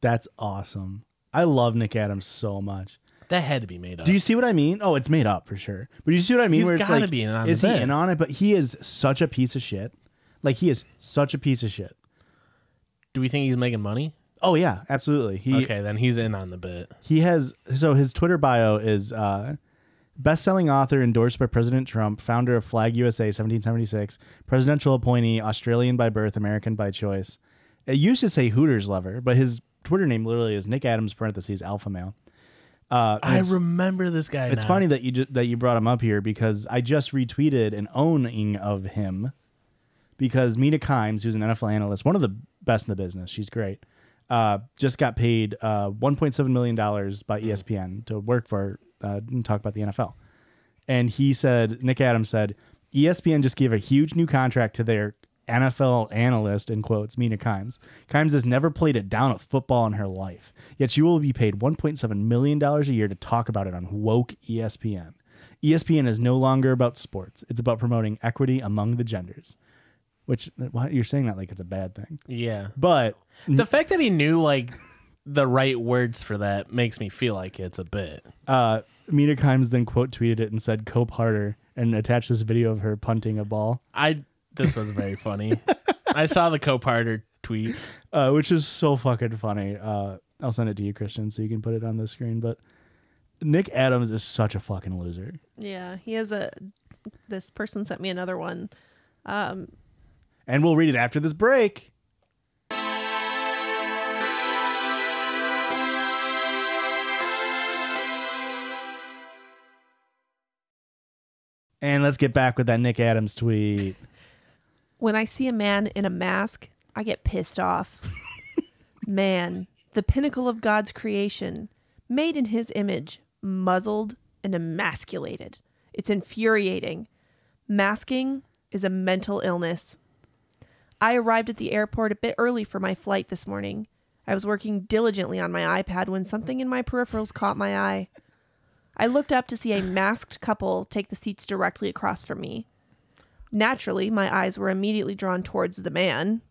That's awesome. I love Nick Adams so much. That had to be made up. Do you see what I mean? Oh, it's made up for sure. But you see what I mean? He's where gotta it's like, be in on is he in on it? But he is such a piece of shit. Like he is such a piece of shit. Do we think he's making money? Oh yeah, absolutely. He, okay, then he's in on the bit. He has so his Twitter bio is uh, best-selling author endorsed by President Trump, founder of Flag U S A seventeen seventy-six, presidential appointee, Australian by birth, American by choice. It used to say Hooters lover, but his Twitter name literally is Nick Adams parentheses alpha male. Uh, I remember this guy. It's now. funny that you ju- that you brought him up here because I just retweeted an owning of him because Mina Kimes, who's an N F L analyst, one of the best in the business, she's great, uh, just got paid uh, one point seven million dollars by E S P N to work for uh, and talk about the N F L. And he said, Nick Adams said, E S P N just gave a huge new contract to their N F L analyst, in quotes, Mina Kimes. Kimes has never played a down of football in her life, yet she will be paid one point seven million dollars a year to talk about it on woke E S P N. E S P N is no longer about sports. It's about promoting equity among the genders. Which, why, you're saying that like it's a bad thing. Yeah. But the fact that he knew like the right words for that makes me feel like it's a bit. Uh, Mina Kimes then quote tweeted it and said, "Cope harder," and attached this video of her punting a ball. I... This was very funny. I saw the co-parter tweet, uh, which is so fucking funny. Uh, I'll send it to you, Christian, so you can put it on the screen. But Nick Adams is such a fucking loser. Yeah, he has a. This person sent me another one, um, and we'll read it after this break. And let's get back with that Nick Adams tweet. When I see a man in a mask, I get pissed off. Man, the pinnacle of God's creation, made in his image, muzzled and emasculated. It's infuriating. Masking is a mental illness. I arrived at the airport a bit early for my flight this morning. I was working diligently on my iPad when something in my peripherals caught my eye. I looked up to see a masked couple take the seats directly across from me. Naturally, my eyes were immediately drawn towards the man.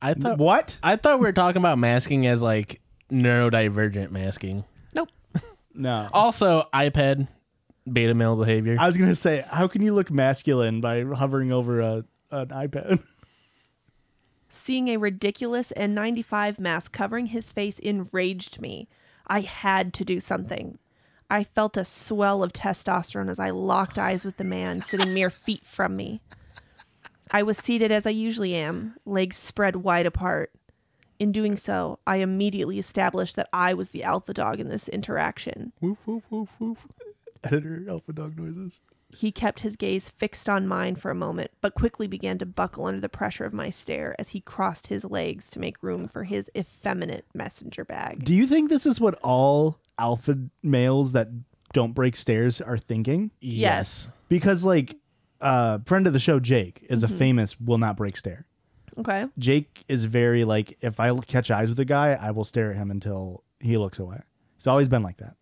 I thought what? I thought we were talking about masking as like neurodivergent masking. Nope. No. Also, iPad beta male behavior. I was gonna say, how can you look masculine by hovering over a an iPad? Seeing a ridiculous N ninety-five mask covering his face enraged me. I had to do something. I felt a swell of testosterone as I locked eyes with the man sitting mere feet from me. I was seated as I usually am, legs spread wide apart. In doing so, I immediately established that I was the alpha dog in this interaction. Woof, woof, woof, woof. Editor, alpha dog noises. He kept his gaze fixed on mine for a moment, but quickly began to buckle under the pressure of my stare as he crossed his legs to make room for his effeminate messenger bag. Do you think this is what all... alpha males that don't break stairs are thinking? Yes. Because like uh friend of the show Jake is mm-hmm. a famous will not break stare. Okay. Jake is very like, if I catch eyes with a guy, I will stare at him until he looks away. He's always been like that.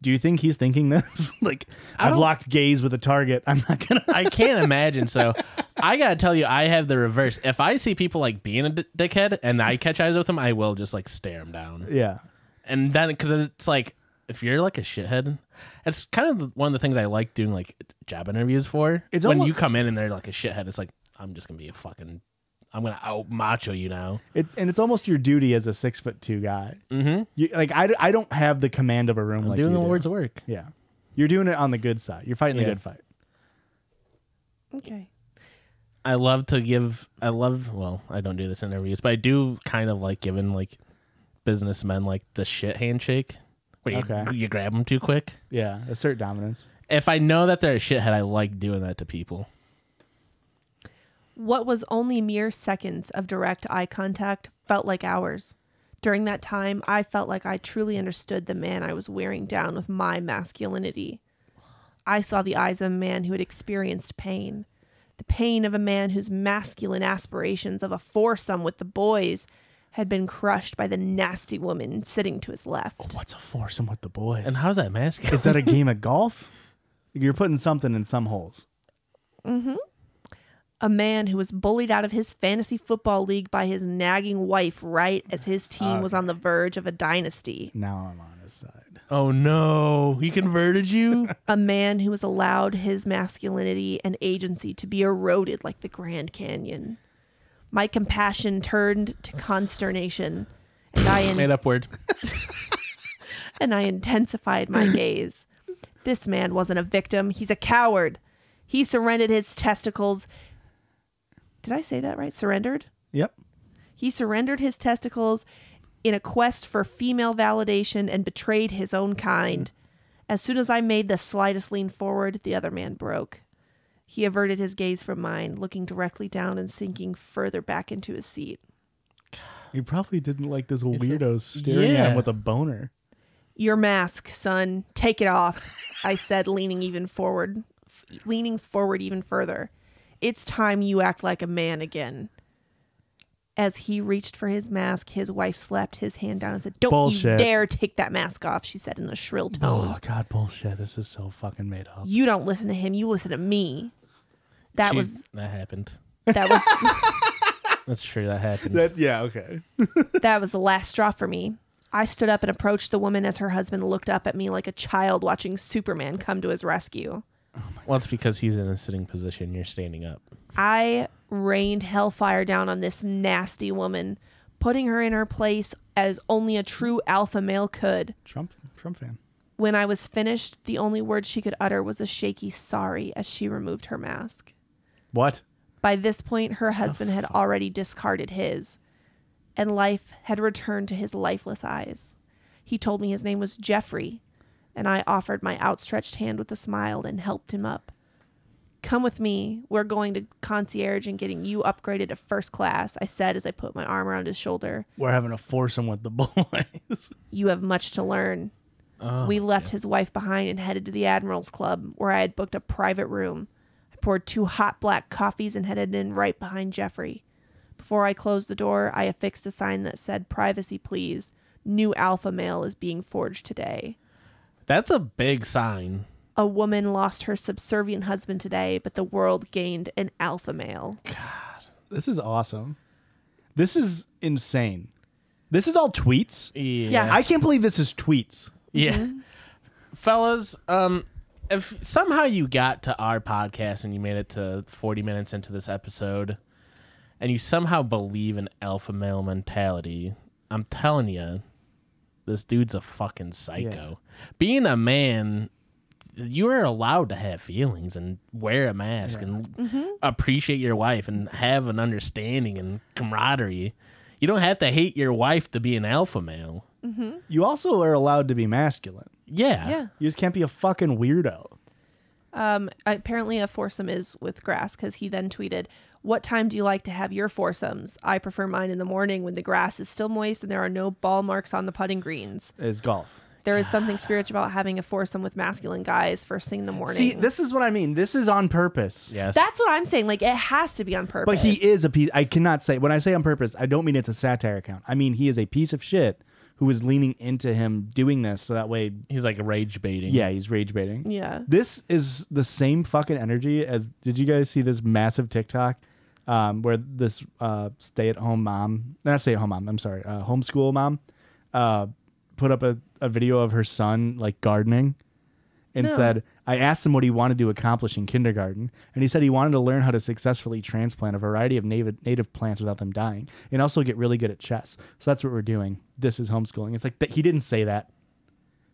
Do you think he's thinking this? Like, I I've locked gaze with a target. I'm not gonna I can't imagine so. I gotta tell you, I have the reverse. If I see people like being a d- dickhead and I catch eyes with them, I will just like stare them down. Yeah. And then, because it's like, if you're like a shithead, it's kind of one of the things I like doing like job interviews for. It's when almost, you come in and they're like a shithead, it's like, I'm just going to be a fucking, I'm going to out macho you now. It, and it's almost your duty as a six foot two guy. Mm-hmm. You, like, I, I don't have the command of a room I'm like doing you the do. Lord's work. Yeah. You're doing it on the good side. You're fighting yeah. the good fight. Okay. I love to give, I love, well, I don't do this in interviews, but I do kind of like giving like, businessmen like the shit handshake where you, okay. you grab them too quick. Yeah, assert dominance. If I know that they're a shithead, I like doing that to people. What was only mere seconds of direct eye contact felt like hours. During that time, I felt like I truly understood the man I was wearing down with my masculinity. I saw the eyes of a man who had experienced pain. The pain of a man whose masculine aspirations of a foursome with the boys had been crushed by the nasty woman sitting to his left. Oh, what's a foursome with the boys? And how's that masculine? Is that a game of golf? You're putting something in some holes. Mm-hmm. a man who was bullied out of his fantasy football league by his nagging wife right as his team okay. was on the verge of a dynasty. Now I'm on his side. Oh, no. He converted you? A man who has allowed his masculinity and agency to be eroded like the Grand Canyon. My compassion turned to consternation, and I... In- Made up word. And I intensified my gaze. This man wasn't a victim. He's a coward. He surrendered his testicles. Did I say that right? Surrendered? Yep. He surrendered his testicles in a quest for female validation and betrayed his own kind. As soon as I made the slightest lean forward, the other man broke. He averted his gaze from mine, looking directly down and sinking further back into his seat. He probably didn't like this weirdo staring yeah. at him with a boner. Your mask, son. Take it off, I said, leaning even forward, f leaning forward even further. It's time you act like a man again. As he reached for his mask, his wife slapped his hand down and said, don't bullshit. You dare take that mask off, she said in a shrill tone. Oh, God, bullshit. This is so fucking made up. You don't listen to him. You listen to me. That she, was... That happened. That was... That's true. That happened. That, yeah, okay. That was the last straw for me. I stood up and approached the woman as her husband looked up at me like a child watching Superman come to his rescue. Oh well, it's because he's in a sitting position. You're standing up. I rained hellfire down on this nasty woman, putting her in her place as only a true alpha male could. Trump, Trump fan. When I was finished, the only word she could utter was a shaky sorry as she removed her mask. What? By this point, her husband oh, had fuck. already discarded his. And life had returned to his lifeless eyes. He told me his name was Jeffrey, and I offered my outstretched hand with a smile and helped him up. Come with me. We're going to concierge and getting you upgraded to first class, I said as I put my arm around his shoulder. We're having a foursome with the boys. You have much to learn. Oh, we left yeah. his wife behind and headed to the Admiral's Club, where I had booked a private room. I poured two hot black coffees and headed in right behind Jeffrey. Before I closed the door, I affixed a sign that said, privacy, please. New alpha male is being forged today. That's a big sign. A woman lost her subservient husband today, but the world gained an alpha male. God, this is awesome. This is insane. This is all tweets? Yeah. yeah. I can't believe this is tweets. Yeah. Mm-hmm. Fellas, um... if somehow you got to our podcast and you made it to forty minutes into this episode... and you somehow believe in alpha male mentality, I'm telling you, this dude's a fucking psycho. Yeah. Being a man, you are allowed to have feelings and wear a mask yeah. and mm-hmm. appreciate your wife and have an understanding and camaraderie. You don't have to hate your wife to be an alpha male. Mm-hmm. You also are allowed to be masculine. Yeah. yeah. You just can't be a fucking weirdo. Um, apparently a foursome is with grass, because he then tweeted, what time do you like to have your foursomes? I prefer mine in the morning when the grass is still moist and there are no ball marks on the putting greens. It's golf. There is something spiritual about having a foursome with masculine guys first thing in the morning. See, this is what I mean. This is on purpose. Yes. That's what I'm saying. Like, it has to be on purpose. But he is a piece. I cannot say. When I say on purpose, I don't mean it's a satire account. I mean, he is a piece of shit who is leaning into him doing this so that way. He's like rage baiting. Yeah, he's rage baiting. Yeah. This is the same fucking energy as, did you guys see this massive TikTok? Um, where this uh, stay-at-home mom, not stay-at-home mom, I'm sorry, uh, homeschool mom, uh, put up a, a video of her son like gardening, and no. said, I asked him what he wanted to accomplish in kindergarten, and he said he wanted to learn how to successfully transplant a variety of native, native plants without them dying, and also get really good at chess. So that's what we're doing. This is homeschooling. It's like, th he didn't say that.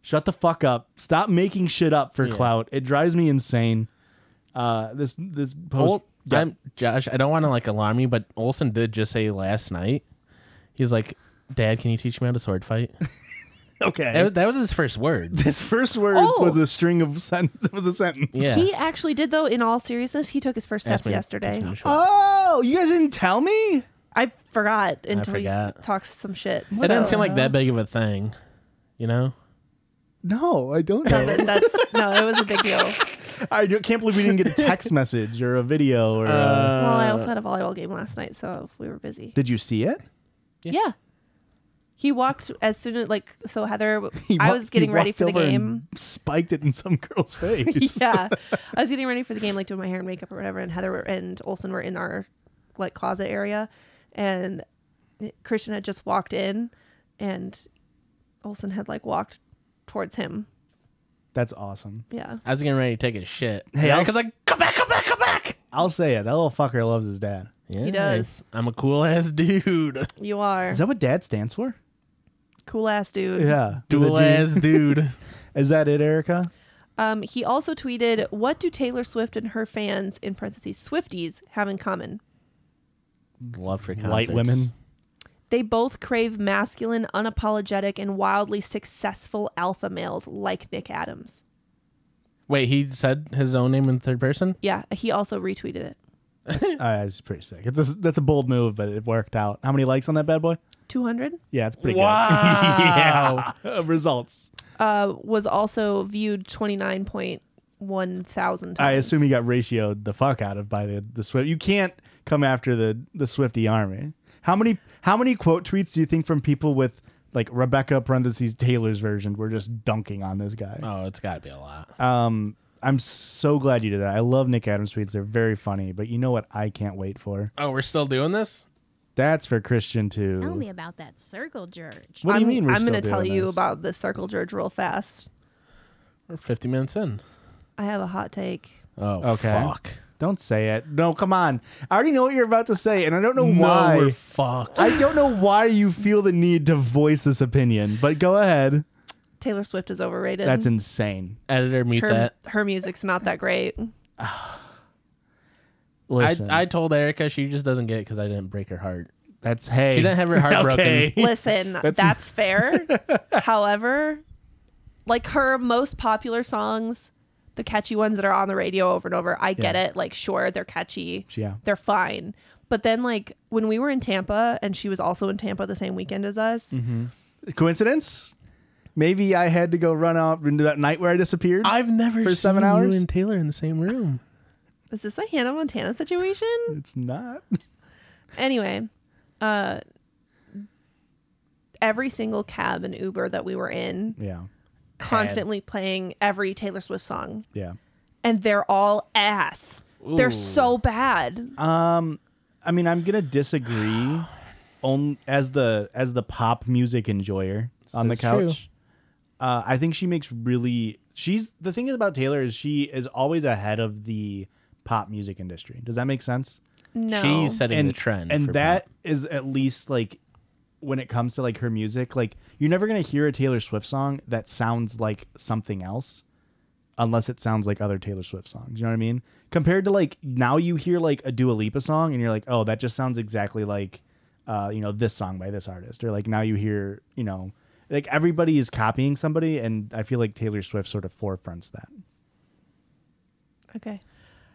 Shut the fuck up. Stop making shit up for yeah. clout. It drives me insane. Uh, this, this post... Well, Yep. I'm, Josh, I don't want to like alarm you, but Olsen did just say last night, he's like, Dad, can you teach me how to sword fight? Okay. That, that was his first words. His first words oh. was a string of sentence. Was a sentence. Yeah. He actually did, though, in all seriousness, he took his first steps yesterday. Oh, you guys didn't tell me? I forgot until I forgot. he talked some shit. It so. doesn't seem like that big of a thing, you know? No, I don't know. No, that's, no it was a big deal. I can't believe we didn't get a text message or a video. Or uh, a... Well, I also had a volleyball game last night, so we were busy. Did you see it? Yeah. yeah. He walked as soon as, like, so Heather, walked, I was getting ready for the game. Spiked it in some girl's face. Yeah. I was getting ready for the game, like doing my hair and makeup or whatever. And Heather and Olsen were in our, like, closet area. And Christian had just walked in and Olsen had, like, walked towards him. That's awesome. Yeah. I was getting ready to take his shit. Hey, I was like, come back, come back, come back. I'll say it. That little fucker loves his dad. Yeah, he does. I'm a cool ass dude. You are. Is that what dad stands for? Cool ass dude. Yeah. Cool ass dude. Is that it, Erica? Um, he also tweeted, what do Taylor Swift and her fans, in parentheses, Swifties, have in common? Love for concerts. Light women. They both crave masculine, unapologetic, and wildly successful alpha males like Nick Adams. Wait, he said his own name in third person? Yeah. He also retweeted it. That's, uh, it's pretty sick. It's a, that's a bold move, but it worked out. How many likes on that bad boy? two hundred. Yeah, it's pretty wow. good. Yeah. Results. Uh, was also viewed twenty-nine point one thousand times. I assume he got ratioed the fuck out of by the, the Swift. You can't come after the, the Swifty army. How many how many quote tweets do you think from people with, like, Rebecca parentheses Taylor's version were just dunking on this guy? Oh, it's got to be a lot. Um... I'm so glad you did that. I love Nick Adams tweets. They're very funny, but you know what I can't wait for? Oh, we're still doing this? That's for Christian to... Tell me about that Circle Jerdge. What do you I'm, mean we're I'm still gonna doing I'm going to tell this? You about the Circle Jerdge real fast. We're fifty minutes in. I have a hot take. Oh, okay. Fuck. Don't say it. No, come on. I already know what you're about to say, and I don't know no, why. We're fucked. I don't know why you feel the need to voice this opinion, but go ahead. Taylor Swift is overrated. That's insane. Editor, mute her, that. Her music's not that great. Listen. I, I told Erica she just doesn't get it because I didn't break her heart. That's, hey. She didn't have her heart okay. broken. Listen, that's, that's fair. However, like, her most popular songs, the catchy ones that are on the radio over and over, I get yeah. it. Like, sure, they're catchy. Yeah. They're fine. But then, like, when we were in Tampa, and she was also in Tampa the same weekend as us. Mm-hmm. Coincidence? Maybe I had to go run out into that night where I disappeared. I've never for seen seven hours. You and Taylor in the same room. Is this a Hannah Montana situation? It's not. Anyway, uh, every single cab and Uber that we were in, yeah, constantly Ad. playing every Taylor Swift song. Yeah, and they're all ass. Ooh. They're so bad. Um, I mean, I'm gonna disagree. on as the as the pop music enjoyer on That's the couch. True. Uh, I think she makes really... She's The thing about Taylor is she is always ahead of the pop music industry. Does that make sense? No. She's setting and, the trend. And that me. is at least, like, when it comes to, like, her music, like, you're never going to hear a Taylor Swift song that sounds like something else unless it sounds like other Taylor Swift songs. You know what I mean? Compared to, like, now you hear, like, a Dua Lipa song and you're like, oh, that just sounds exactly like, uh, you know, this song by this artist. Or, like, now you hear, you know... Like, everybody is copying somebody, and I feel like Taylor Swift sort of forefronts that. Okay.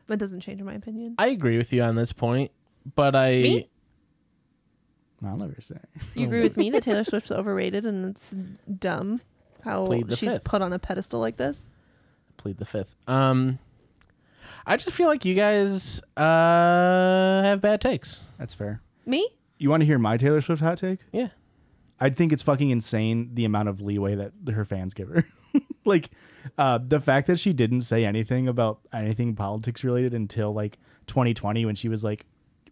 That doesn't change my opinion. I agree with you on this point, but I... Me? I'll never say. You agree with me that Taylor Swift's overrated and it's dumb how she's fifth. put on a pedestal like this? Plead the fifth. Um, I just feel like you guys uh, have bad takes. That's fair. Me? You want to hear my Taylor Swift hot take? Yeah. I think it's fucking insane the amount of leeway that her fans give her. Like, uh, the fact that she didn't say anything about anything politics related until, like, twenty twenty when she was like,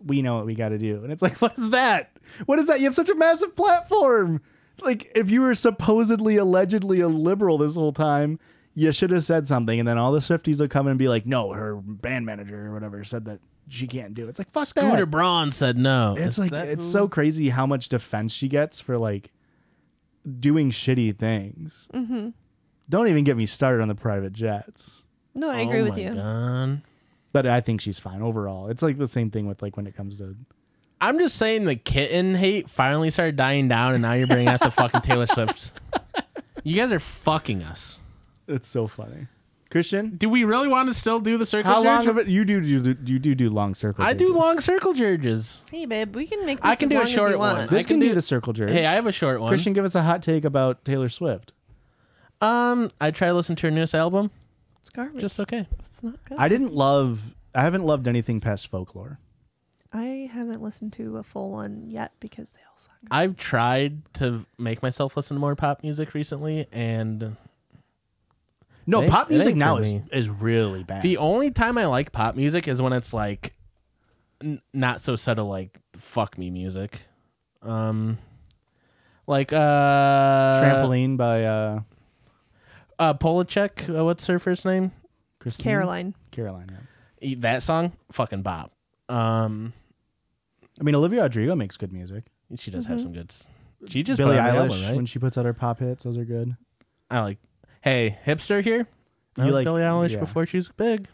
we know what we got to do. And it's like, what is that? What is that? You have such a massive platform. Like, if you were supposedly, allegedly a liberal this whole time, you should have said something. And then all the Swifties will come and be like, no, her band manager or whatever said that she can't do it. It's like, fuck Scooter that. Scooter Braun said no. It's Is like it's who? so crazy how much defense she gets for, like, doing shitty things. Mm-hmm. Don't even get me started on the private jets. No, I oh agree with you. God. But I think she's fine overall. It's like the same thing with, like, when it comes to... I'm just saying the kitten hate finally started dying down, and now you're bringing out the fucking Taylor Swift. You guys are fucking us. It's so funny. Christian, do we really want to still do the circle? How long of it? You do do you do do long circle? I do long circle Jerdges. Hey, babe, we can make. This I can as do long a short one. This I can, can do, do the circle Jerdge. Hey, I have a short one. Christian, give us a hot take about Taylor Swift. Um, I try to listen to her newest album. It's garbage. Just okay. It's not good. I didn't love. I haven't loved anything past Folklore. I haven't listened to a full one yet because they all suck. I've tried to make myself listen to more pop music recently, and no, they, pop music now is, is really bad. The only time I like pop music is when it's like n not so subtle, like fuck me music. Um, like uh, Trampoline by uh, uh, Polachek. Uh, what's her first name? Christine? Caroline. Caroline. Yeah. That song, fucking bop. Um, I mean, Olivia Rodrigo makes good music. She does mm-hmm. have some good. She just Billie Eilish album, right? When she puts out her pop hits, those are good. I like. Hey, hipster here. You I like Billie Eilish yeah. before she was big.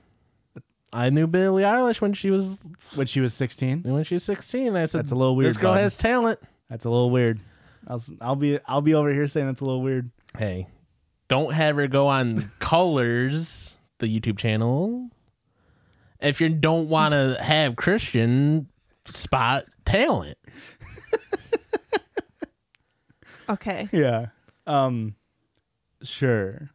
I knew Billie Eilish when she was when she was sixteen. When she was sixteen, I said, "That's a little weird. This girl bud. has talent. That's a little weird." I'll I'll be I'll be over here saying that's a little weird. Hey, don't have her go on Colors, the YouTube channel. If you don't want to have Christian spot talent. Okay. Yeah. Um, sure.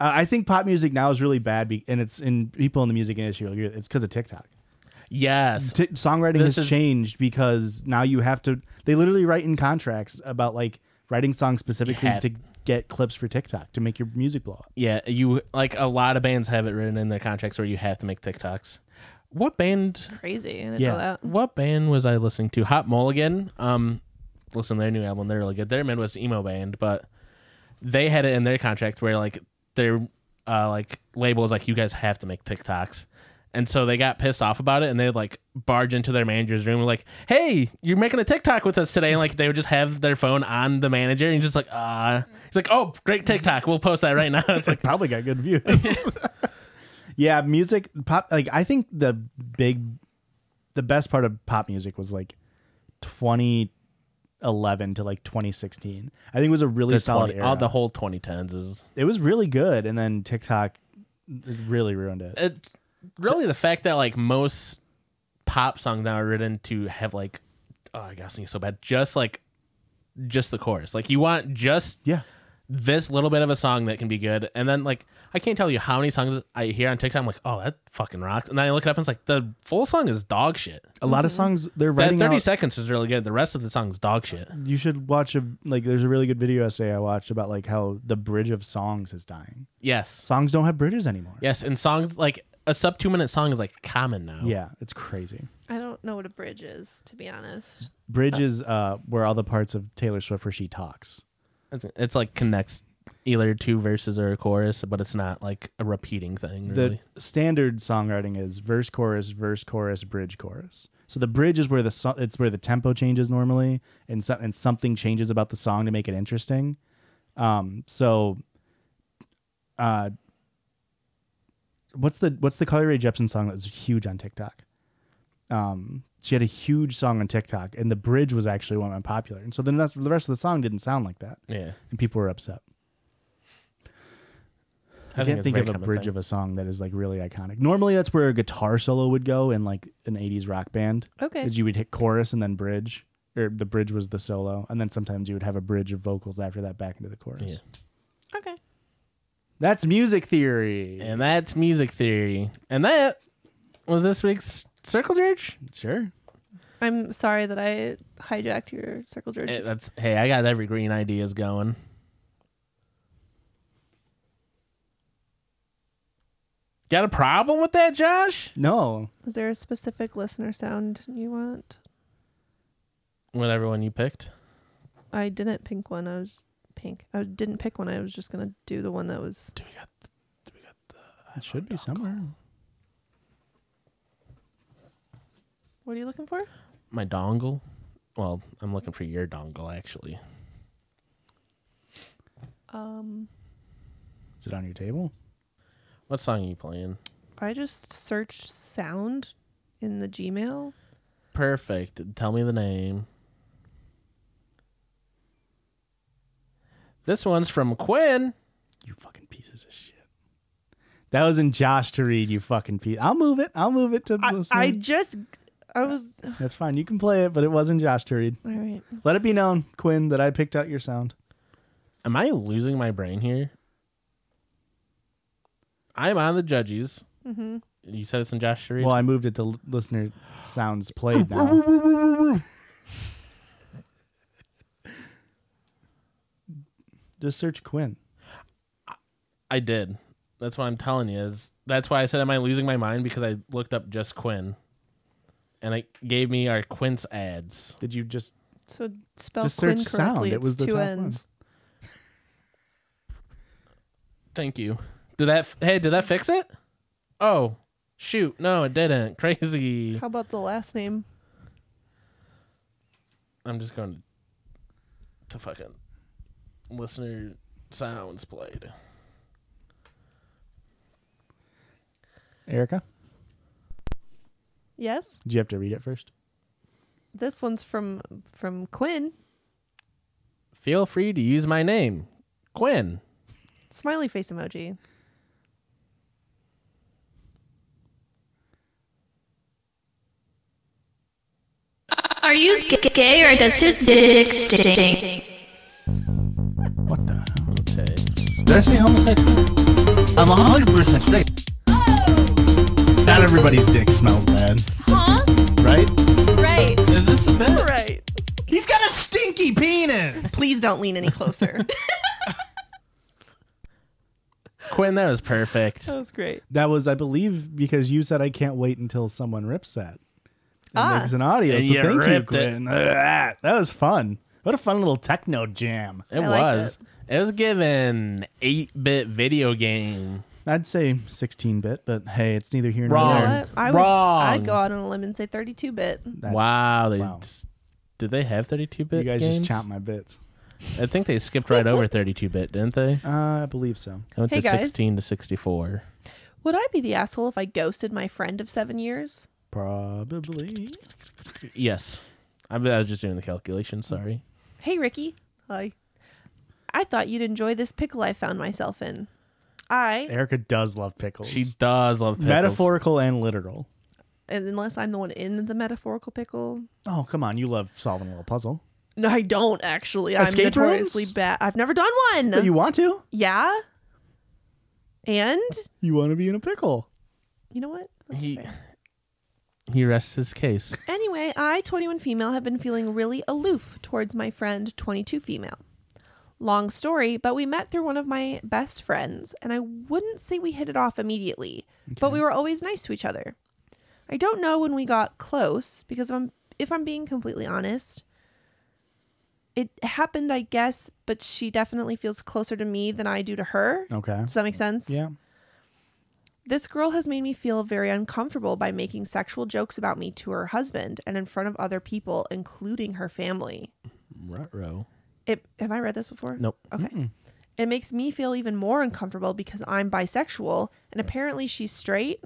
Uh, I think pop music now is really bad, be and it's in people in the music industry. It's because of TikTok. Yes. T songwriting this has is... changed because now you have to. They literally write in contracts about like writing songs specifically have... to get clips for TikTok to make your music blow up. Yeah, you like a lot of bands have it written in their contracts where you have to make TikToks. What band? It's crazy. I didn't yeah. know that. What band was I listening to? Hot Mulligan. Um, listen to their new album. They're really good. They're a Midwest emo band, but they had it in their contract where like their uh, like labels like you guys have to make TikToks. And so they got pissed off about it, and they'd like barge into their manager's room and like, "Hey, you're making a TikTok with us today." And like they would just have their phone on the manager, and just like, ah, uh. He's like, "Oh, great TikTok. We'll post that right now." It's like probably got good views. Yeah, music pop. Like I think the big, the best part of pop music was like twenty eleven to like twenty sixteen. I think it was a really the solid twenty, era. All the whole twenty tens is. It was really good, and then TikTok really ruined it. It Really, the fact that like most pop songs now are written to have like, oh, I gotta sing so bad, just like, just the chorus. Like you want just yeah, this little bit of a song that can be good, and then like I can't tell you how many songs I hear on TikTok. I'm like, oh, that fucking rocks, and then I look it up and it's like the full song is dog shit. A lot of songs they're writing. That thirty out, seconds is really good. The rest of the song is dog shit. You should watch a like. There's a really good video essay I watched about like how the bridge of songs is dying. Yes, songs don't have bridges anymore. Yes, and songs like. A sub two minute song is like common now. Yeah, it's crazy. I don't know what a bridge is, to be honest. Bridge oh. is uh, where all the parts of Taylor Swift where she talks. It's, it's like connects either two verses or a chorus, but it's not like a repeating thing. Really. The standard songwriting is verse, chorus, verse, chorus, bridge, chorus. So the bridge is where the so it's where the tempo changes normally, and so and something changes about the song to make it interesting. Um, so. Uh, What's the what's the Carly Rae Jepsen song that was huge on TikTok? Um, she had a huge song on TikTok, and the bridge was actually one on popular. And so then that's, the rest of the song didn't sound like that. Yeah, and people were upset. I, I think can't think of a bridge of, of a song that is like really iconic. Normally, that's where a guitar solo would go in like an eighties rock band. Okay, because you would hit chorus and then bridge, or the bridge was the solo, and then sometimes you would have a bridge of vocals after that back into the chorus. Yeah. Okay. That's music theory. And that's music theory. And that was this week's Circle Jerdge. Sure. I'm sorry that I hijacked your Circle Jerdge. Hey, that's, hey, I got every green ideas going. Got a problem with that, Josh? No. Is there a specific listener sound you want? Whatever one you picked. I didn't pick one. I was... Pink. I didn't pick one. I was just gonna do the one that was. Do we got? The, do we got the? It should be somewhere. What are you looking for? My dongle. Well, I'm looking for your dongle actually. Um. Is it on your table? What song are you playing? I just searched sound in the Gmail. Perfect. Tell me the name. This one's from Quinn. You fucking pieces of shit. That was in Josh to read, you fucking piece. I'll move it. I'll move it to I, I just... I was... That's fine. You can play it, but it wasn't Josh to read. All right. Let it be known, Quinn, that I picked out your sound. Am I losing my brain here? I'm on the Judgies. Mm-hmm. You said it's in Josh Sharif? Well, I moved it to listener sounds played now. Just search Quinn. I did. That's what I'm telling you. Is that's why I said, am I losing my mind? Because I looked up just Quinn, and it gave me our Quince ads. Did you just so spell just Quinn search correctly? Sound. It was the two top ends. One. Thank you. Did that? Hey, did that fix it? Oh, shoot! No, it didn't. Crazy. How about the last name? I'm just going to fucking listener sounds played. Erica? Yes? Did you have to read it first? This one's from from Quinn. Feel free to use my name, Quinn. Smiley face emoji. Are you gay or does his dick stink? What the hell? Okay. Did I say homosexual? I'm a hundred percent straight. Not everybody's dick smells bad. Huh? Right? Right. Is this a bit? Right. You've got a stinky penis! Please don't lean any closer. Quinn, that was perfect. That was great. That was, I believe, because you said I can't wait until someone rips that. And ah. Makes an audio, so you thank you, Quinn. That was fun. What a fun little techno jam. It I was. It. it was given eight bit video game. I'd say sixteen bit, but hey, it's neither here nor Wrong. there. I would, Wrong. I'd go out on a limb and say thirty-two bit. That's, wow. They, wow. Did they have thirty-two bit You guys games? Just chopped my bits. I think they skipped right over thirty-two bit, didn't they? Uh, I believe so. I went hey to guys, sixteen to sixty-four. Would I be the asshole if I ghosted my friend of seven years? Probably. Yes. I, I was just doing the calculation, sorry. Hey, Ricky. Hi. I thought you'd enjoy this pickle I found myself in. I Erica does love pickles. She does love pickles. Metaphorical and literal. And unless I'm the one in the metaphorical pickle. Oh, come on. You love solving a little puzzle. No, I don't, actually. Escape I'm notoriously bad. I've never done one. But you want to? Yeah. And? You want to be in a pickle. You know what? That's he, he rests his case. Anyway, I, twenty-one female, have been feeling really aloof towards my friend, twenty-two female. Long story, but we met through one of my best friends, and I wouldn't say we hit it off immediately, okay. but we were always nice to each other. I don't know when we got close, because if I'm, if I'm being completely honest, it happened, I guess, but she definitely feels closer to me than I do to her. Okay. Does that make sense? Yeah. This girl has made me feel very uncomfortable by making sexual jokes about me to her husband and in front of other people, including her family. Ruh-roh. It, have I read this before? Nope. Okay. Mm-mm. It makes me feel even more uncomfortable because I'm bisexual and apparently she's straight.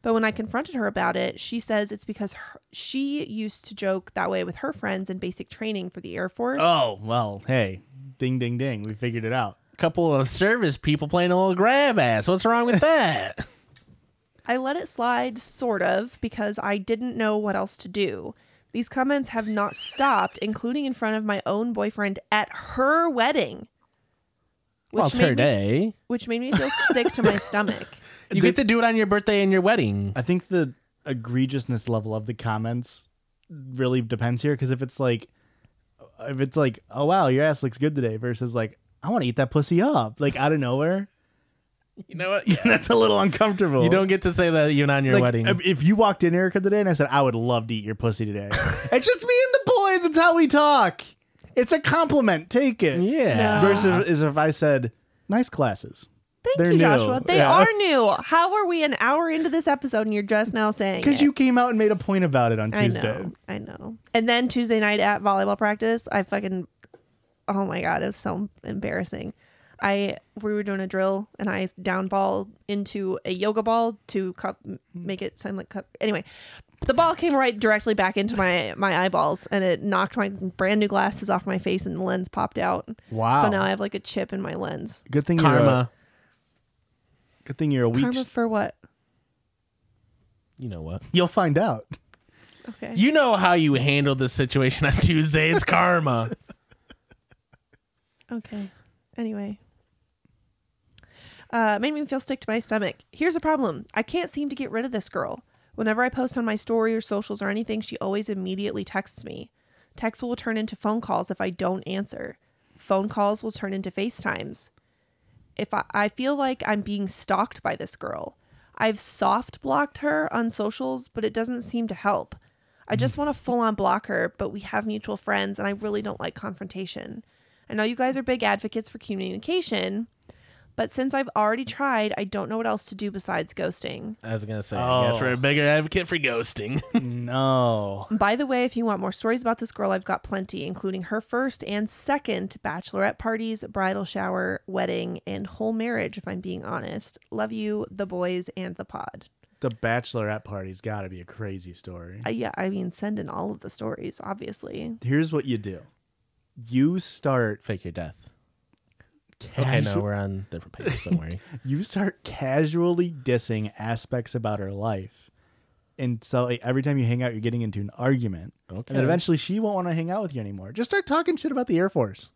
But when I confronted her about it, she says it's because her, she used to joke that way with her friends in basic training for the Air Force. Oh, well, hey, ding, ding, ding. We figured it out. Couple of service people playing a little grab ass. What's wrong with that? I let it slide, sort of, because I didn't know what else to do. These comments have not stopped, including in front of my own boyfriend at her wedding. Which well, it's her day. Me, which made me feel sick to my stomach. You the, get to do it on your birthday and your wedding. I think the egregiousness level of the comments really depends here. Because if it's like, if it's like, oh, wow, your ass looks good today versus like, I want to eat that pussy up, like out of nowhere. You know what? Yeah. That's a little uncomfortable. You don't get to say that even on your like, wedding. If you walked in, Erica, today and I said, I would love to eat your pussy today. It's just me and the boys. It's how we talk. It's a compliment. Take it. Yeah. No. Versus is if I said, nice glasses. Thank They're you, new. Joshua. They yeah. are new. How are we an hour into this episode and you're just now saying it? Because you came out and made a point about it on Tuesday. I know. I know. And then Tuesday night at volleyball practice, I fucking, oh my God, it was so embarrassing. I we were doing a drill and I down ball into a yoga ball to cup make it sound like cup. Anyway, the ball came right directly back into my my eyeballs and it knocked my brand new glasses off my face and the lens popped out. Wow! So now I have like a chip in my lens. Good thing karma. You're a, good thing you're a weak karma for what? You know what? You'll find out. Okay. You know how you handled this situation on Tuesday. It's karma. Okay. Anyway. Uh, made me feel sick to my stomach. Here's a problem. I can't seem to get rid of this girl. Whenever I post on my story or socials or anything, she always immediately texts me. Texts will turn into phone calls if I don't answer. Phone calls will turn into FaceTimes. If I, I feel like I'm being stalked by this girl. I've soft blocked her on socials, but it doesn't seem to help. I just want to full on block her, but we have mutual friends and I really don't like confrontation. I know you guys are big advocates for communication, but since I've already tried, I don't know what else to do besides ghosting. I was going to say, oh. I guess we're a bigger advocate for ghosting. No. By the way, if you want more stories about this girl, I've got plenty, including her first and second bachelorette parties, bridal shower, wedding, and whole marriage, if I'm being honest. Love you, the boys, and the pod. The bachelorette party's got to be a crazy story. Uh, yeah, I mean, send in all of the stories, obviously. Here's what you do. You start... Fake your death. Okay, no, we're on different pages, don't worry. You start casually dissing aspects about her life. And so like, every time you hang out, you're getting into an argument. Okay. And then eventually she won't want to hang out with you anymore. Just start talking shit about the Air Force.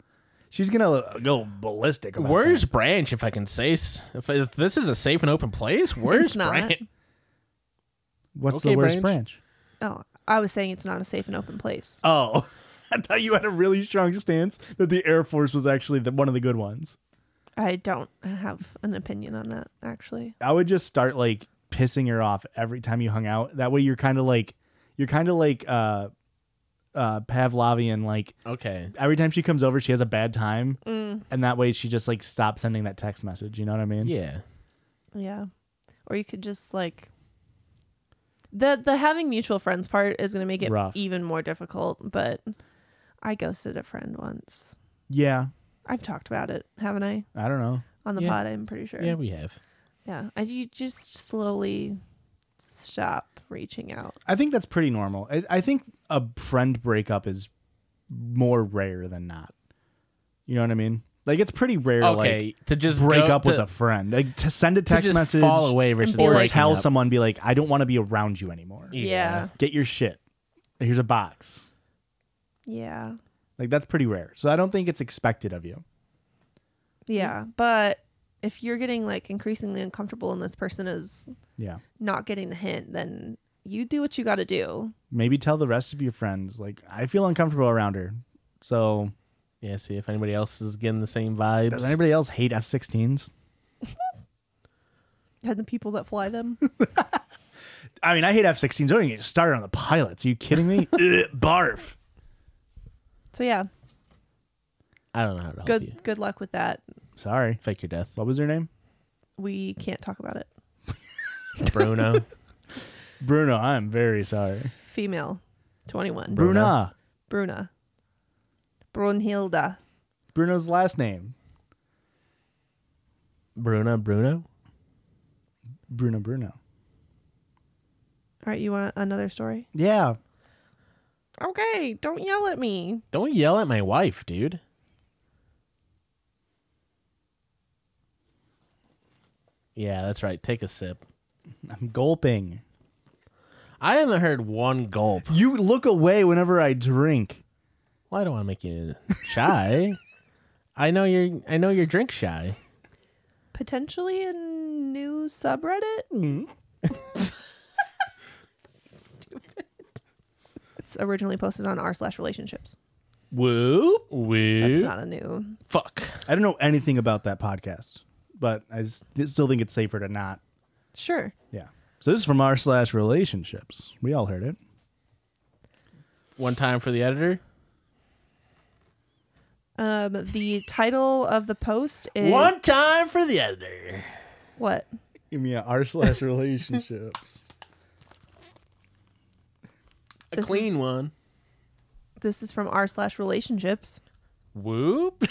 She's going to go ballistic about Where's that. Branch, if I can say? If, if this is a safe and open place, where's Branch? What's okay, the worst branch? branch? Oh, I was saying it's not a safe and open place. Oh. I thought you had a really strong stance that the Air Force was actually the, one of the good ones. I don't have an opinion on that, actually. I would just start like pissing her off every time you hung out. That way, you're kind of like you're kind of like uh, uh, Pavlovian. Like, okay, every time she comes over, she has a bad time, mm. and that way she just like stops sending that text message. You know what I mean? Yeah, yeah. Or you could just like. The the having mutual friends part is going to make it rough. Even more difficult, but. I ghosted a friend once. Yeah. I've talked about it, haven't I? I don't know. On the yeah. pod, I'm pretty sure. Yeah, we have. Yeah. I, you just slowly stop reaching out. I think that's pretty normal. I, I think a friend breakup is more rare than not. You know what I mean? Like, it's pretty rare okay, like, to just break up to, with a friend. Like, to send a text message. Fall away versus or like, tell up. someone, be like, I don't want to be around you anymore. Yeah. yeah. Get your shit. Here's a box. Yeah. Like, that's pretty rare. So I don't think it's expected of you. Yeah. But if you're getting, like, increasingly uncomfortable and this person is yeah. not getting the hint, then you do what you got to do. Maybe tell the rest of your friends, like, I feel uncomfortable around her. So. Yeah, see if anybody else is getting the same vibes. Does anybody else hate F sixteens? And the people that fly them? I mean, I hate F sixteens. I don't even get started on the pilots. Are you kidding me? Ugh, barf. So yeah, I don't know how to help good, you. Good luck with that. Sorry, fake your death. What was her name? We can't talk about it. Bruno. Bruno, I'm very sorry. Female, twenty-one. Bruna. Bruna. Brunhilda. Bruno's last name. Bruna. Bruno. Bruno. Bruno. All right, you want another story? Yeah. Okay, don't yell at me. Don't yell at my wife, dude. Yeah, that's right. Take a sip. I'm gulping. I haven't heard one gulp. You look away whenever I drink. Well, I don't want to make you shy. I know you're I know you're drink shy. Potentially a new subreddit? Mm. Originally posted on r slash relationships. Woo, woo. That's not a new fuck. I don't know anything about that podcast, but I still think it's safer to not. Sure. Yeah. So this is from r slash relationships. We all heard it. One time for the editor. Um, the title of the post is one time for the editor. What? Give me an r slash relationships. A this clean is, one. This is from r slash relationships. Whoop.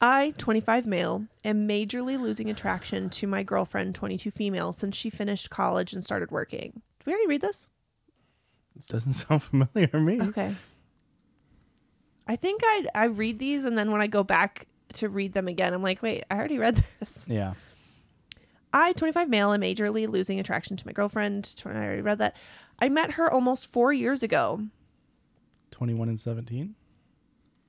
I, twenty-five male, am majorly losing attraction to my girlfriend, twenty-two female, since she finished college and started working. Did we already read this? This doesn't sound familiar to me. Okay. I think I I read these and then when I go back to read them again, I'm like, wait, I already read this. Yeah. I, twenty-five male, am majorly losing attraction to my girlfriend. I already read that. I met her almost four years ago. twenty-one and seventeen?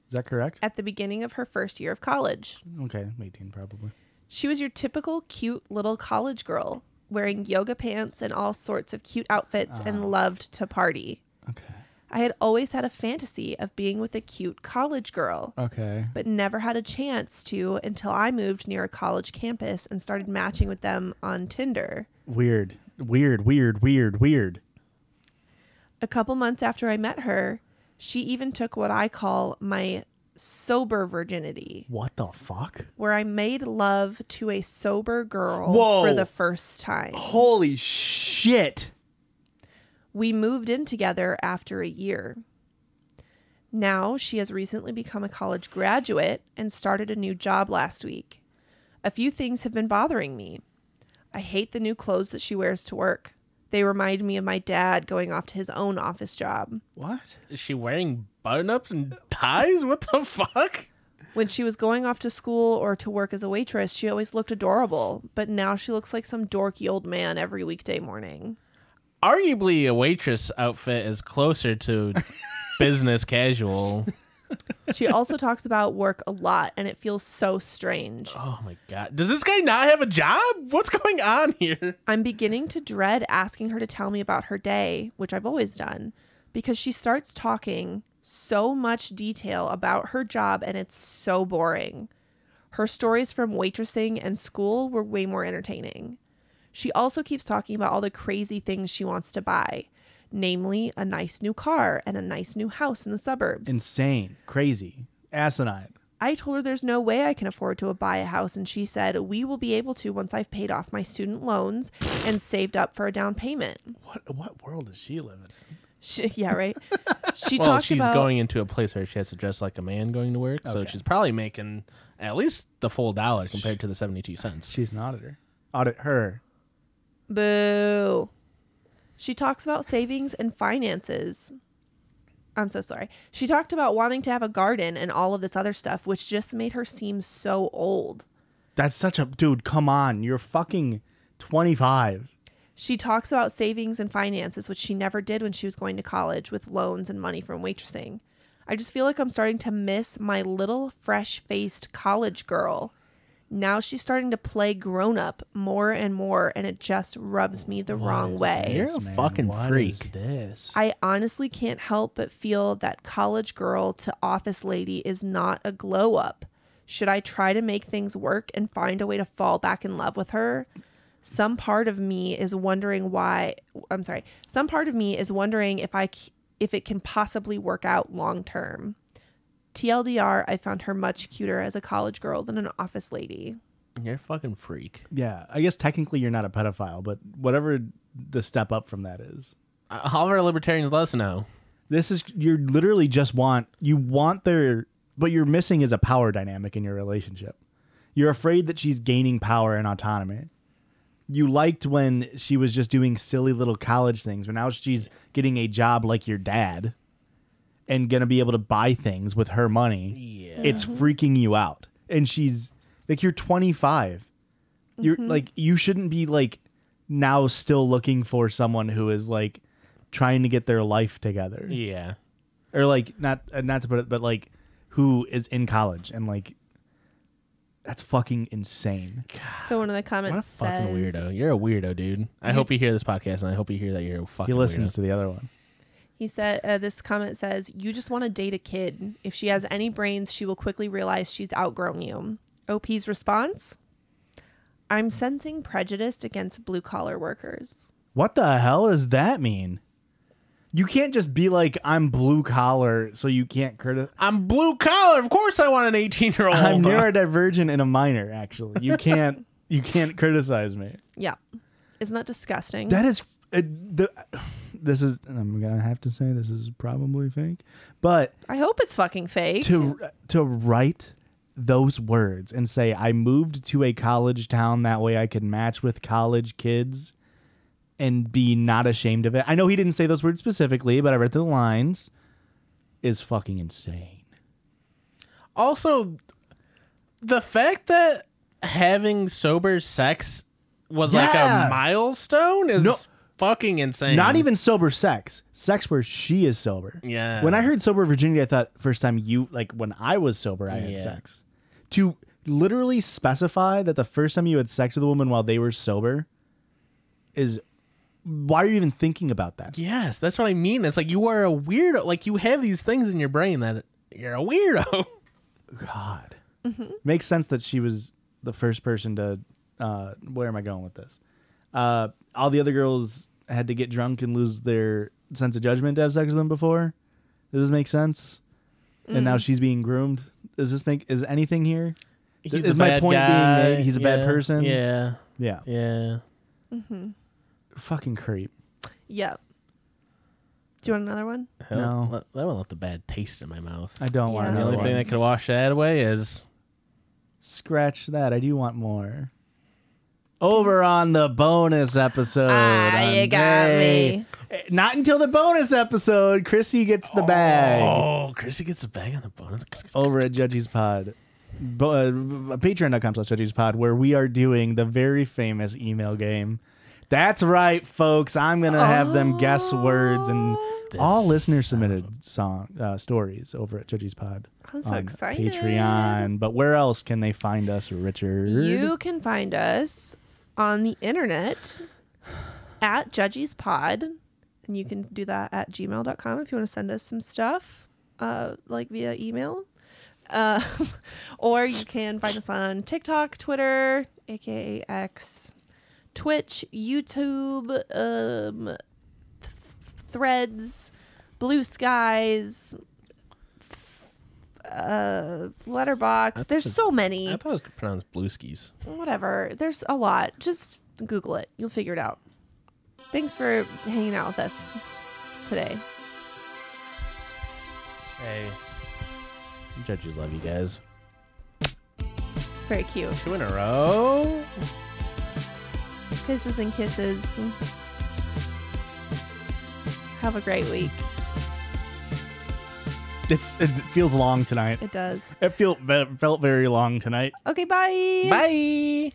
Is that correct? At the beginning of her first year of college. Okay, I'm eighteen probably. She was your typical cute little college girl, wearing yoga pants and all sorts of cute outfits uh, and loved to party. Okay. I had always had a fantasy of being with a cute college girl. Okay. But never had a chance to until I moved near a college campus and started matching with them on Tinder. Weird, weird, weird, weird, weird. A couple months after I met her, she even took what I call my sober virginity. What the fuck? Where I made love to a sober girl Whoa. for the first time. Holy shit. We moved in together after a year. Now she has recently become a college graduate and started a new job last week. A few things have been bothering me. I hate the new clothes that she wears to work. They remind me of my dad going off to his own office job. What? Is she wearing button-ups and ties? What the fuck? When she was going off to school or to work as a waitress, she always looked adorable. But now she looks like some dorky old man every weekday morning. Arguably, a waitress outfit is closer to business casual. She also talks about work a lot, and it feels so strange. Oh, my God. Does this guy not have a job? What's going on here? I'm beginning to dread asking her to tell me about her day, which I've always done, because she starts talking so much detail about her job, and it's so boring. Her stories from waitressing and school were way more entertaining. She also keeps talking about all the crazy things she wants to buy. Namely, a nice new car and a nice new house in the suburbs. Insane. Crazy. Asinine. I told her there's no way I can afford to buy a house, and she said, we will be able to once I've paid off my student loans and saved up for a down payment. What what world does she live in? She, yeah, right? She well, talked she's about... going into a place where she has to dress like a man going to work, okay. So she's probably making at least the full dollar compared she, to the seventy-two cents. She's an auditor. Audit her. Boo. She talks about savings and finances. I'm so sorry. She talked about wanting to have a garden and all of this other stuff, which just made her seem so old. That's such a... Dude, come on. You're fucking twenty-five. She talks about savings and finances, which she never did when she was going to college with loans and money from waitressing. I just feel like I'm starting to miss my little fresh-faced college girl. Now she's starting to play grown-up more and more, and it just rubs me the what wrong way. This, You're a man. fucking what freak. This? I honestly can't help but feel that college girl to office lady is not a glow-up. Should I try to make things work and find a way to fall back in love with her? Some part of me is wondering why... I'm sorry. Some part of me is wondering if I, if it can possibly work out long-term. T L D R, I found her much cuter as a college girl than an office lady. You're a fucking freak. Yeah, I guess technically you're not a pedophile, but whatever the step up from that is. Uh, however, libertarians let us know. This is, you're literally just want, you want their, but you're missing is a power dynamic in your relationship. You're afraid that she's gaining power and autonomy. You liked when she was just doing silly little college things, but now she's getting a job like your dad. And gonna be able to buy things with her money. Yeah. It's freaking you out. And she's like, you're twenty-five. Mm-hmm. You're like, you shouldn't be like now still looking for someone who is like trying to get their life together. Yeah. Or like not uh, not to put it, but like who is in college and like that's fucking insane. God. So one of the comments says, "What a fucking weirdo. You're a weirdo, dude. I hope you hear this podcast, and I hope you hear that you're a fucking weirdo." He listens to the other one. He said, uh, this comment says, you just want to date a kid. If she has any brains, she will quickly realize she's outgrown you. O P's response? I'm sensing prejudice against blue collar workers. What the hell does that mean? You can't just be like, I'm blue collar, so you can't criticize. I'm blue collar. Of course I want an eighteen year old. I'm neurodivergent and a minor, actually. You can't, you can't criticize me. Yeah. Isn't that disgusting? That is... Uh, the... This is, I'm going to have to say, this is probably fake, but I hope it's fucking fake. To to write those words and say, I moved to a college town that way I could match with college kids and be not ashamed of it. I know he didn't say those words specifically, but I read the lines, is fucking insane. Also, the fact that having sober sex was yeah. like a milestone is... No. fucking insane. Not even sober sex. Sex where she is sober. Yeah. When I heard sober virginity, I thought first time you, like when I was sober, I had yeah. sex. To literally specify that the first time you had sex with a woman while they were sober is... Why are you even thinking about that? Yes, that's what I mean. It's like you are a weirdo. Like you have these things in your brain that you're a weirdo. God. Mm-hmm. Makes sense that she was the first person to... Uh, where am I going with this? Uh, all the other girls had to get drunk and lose their sense of judgment to have sex with them before. Does this make sense? Mm. And now she's being groomed. Does this make... Is anything here? He's is my point guy. being made? He's a yeah. bad person? Yeah. Yeah. Yeah. Mm-hmm. Fucking creep. Yep. Do you want another one? Hell, no. That one left a bad taste in my mouth. I don't yeah. want another one. The only thing that could wash that away is... Scratch that. I do want more. Over on the bonus episode. Ah, you got me. Not until the bonus episode. Chrissy gets the oh, bag. Oh, Chrissy gets the bag on the bonus. Over at Judgies Pod. Bo- uh, Patreon.com slash Judgies Pod, where we are doing the very famous email game. That's right, folks. I'm going to have oh, them guess words, and all listeners submitted song uh, stories over at Judgies Pod. I'm so excited. Patreon. But where else can they find us, Richard? You can find us on the internet at Judgies Pod, and you can do that at gmail dot com if you want to send us some stuff, uh, like via email. Uh, or you can find us on TikTok, Twitter, aka X, Twitch, YouTube, um, th Threads, Blue Skies, uh, Letterboxd. There's was, so many. I thought it was pronounced Blue Skis. Whatever. There's a lot. Just Google it. You'll figure it out. Thanks for hanging out with us today. Hey. Judges love you guys. Very cute. Two in a row. Kisses and kisses. Have a great week. It's it feels long tonight. It does. It feel it felt very long tonight. Okay, bye. Bye.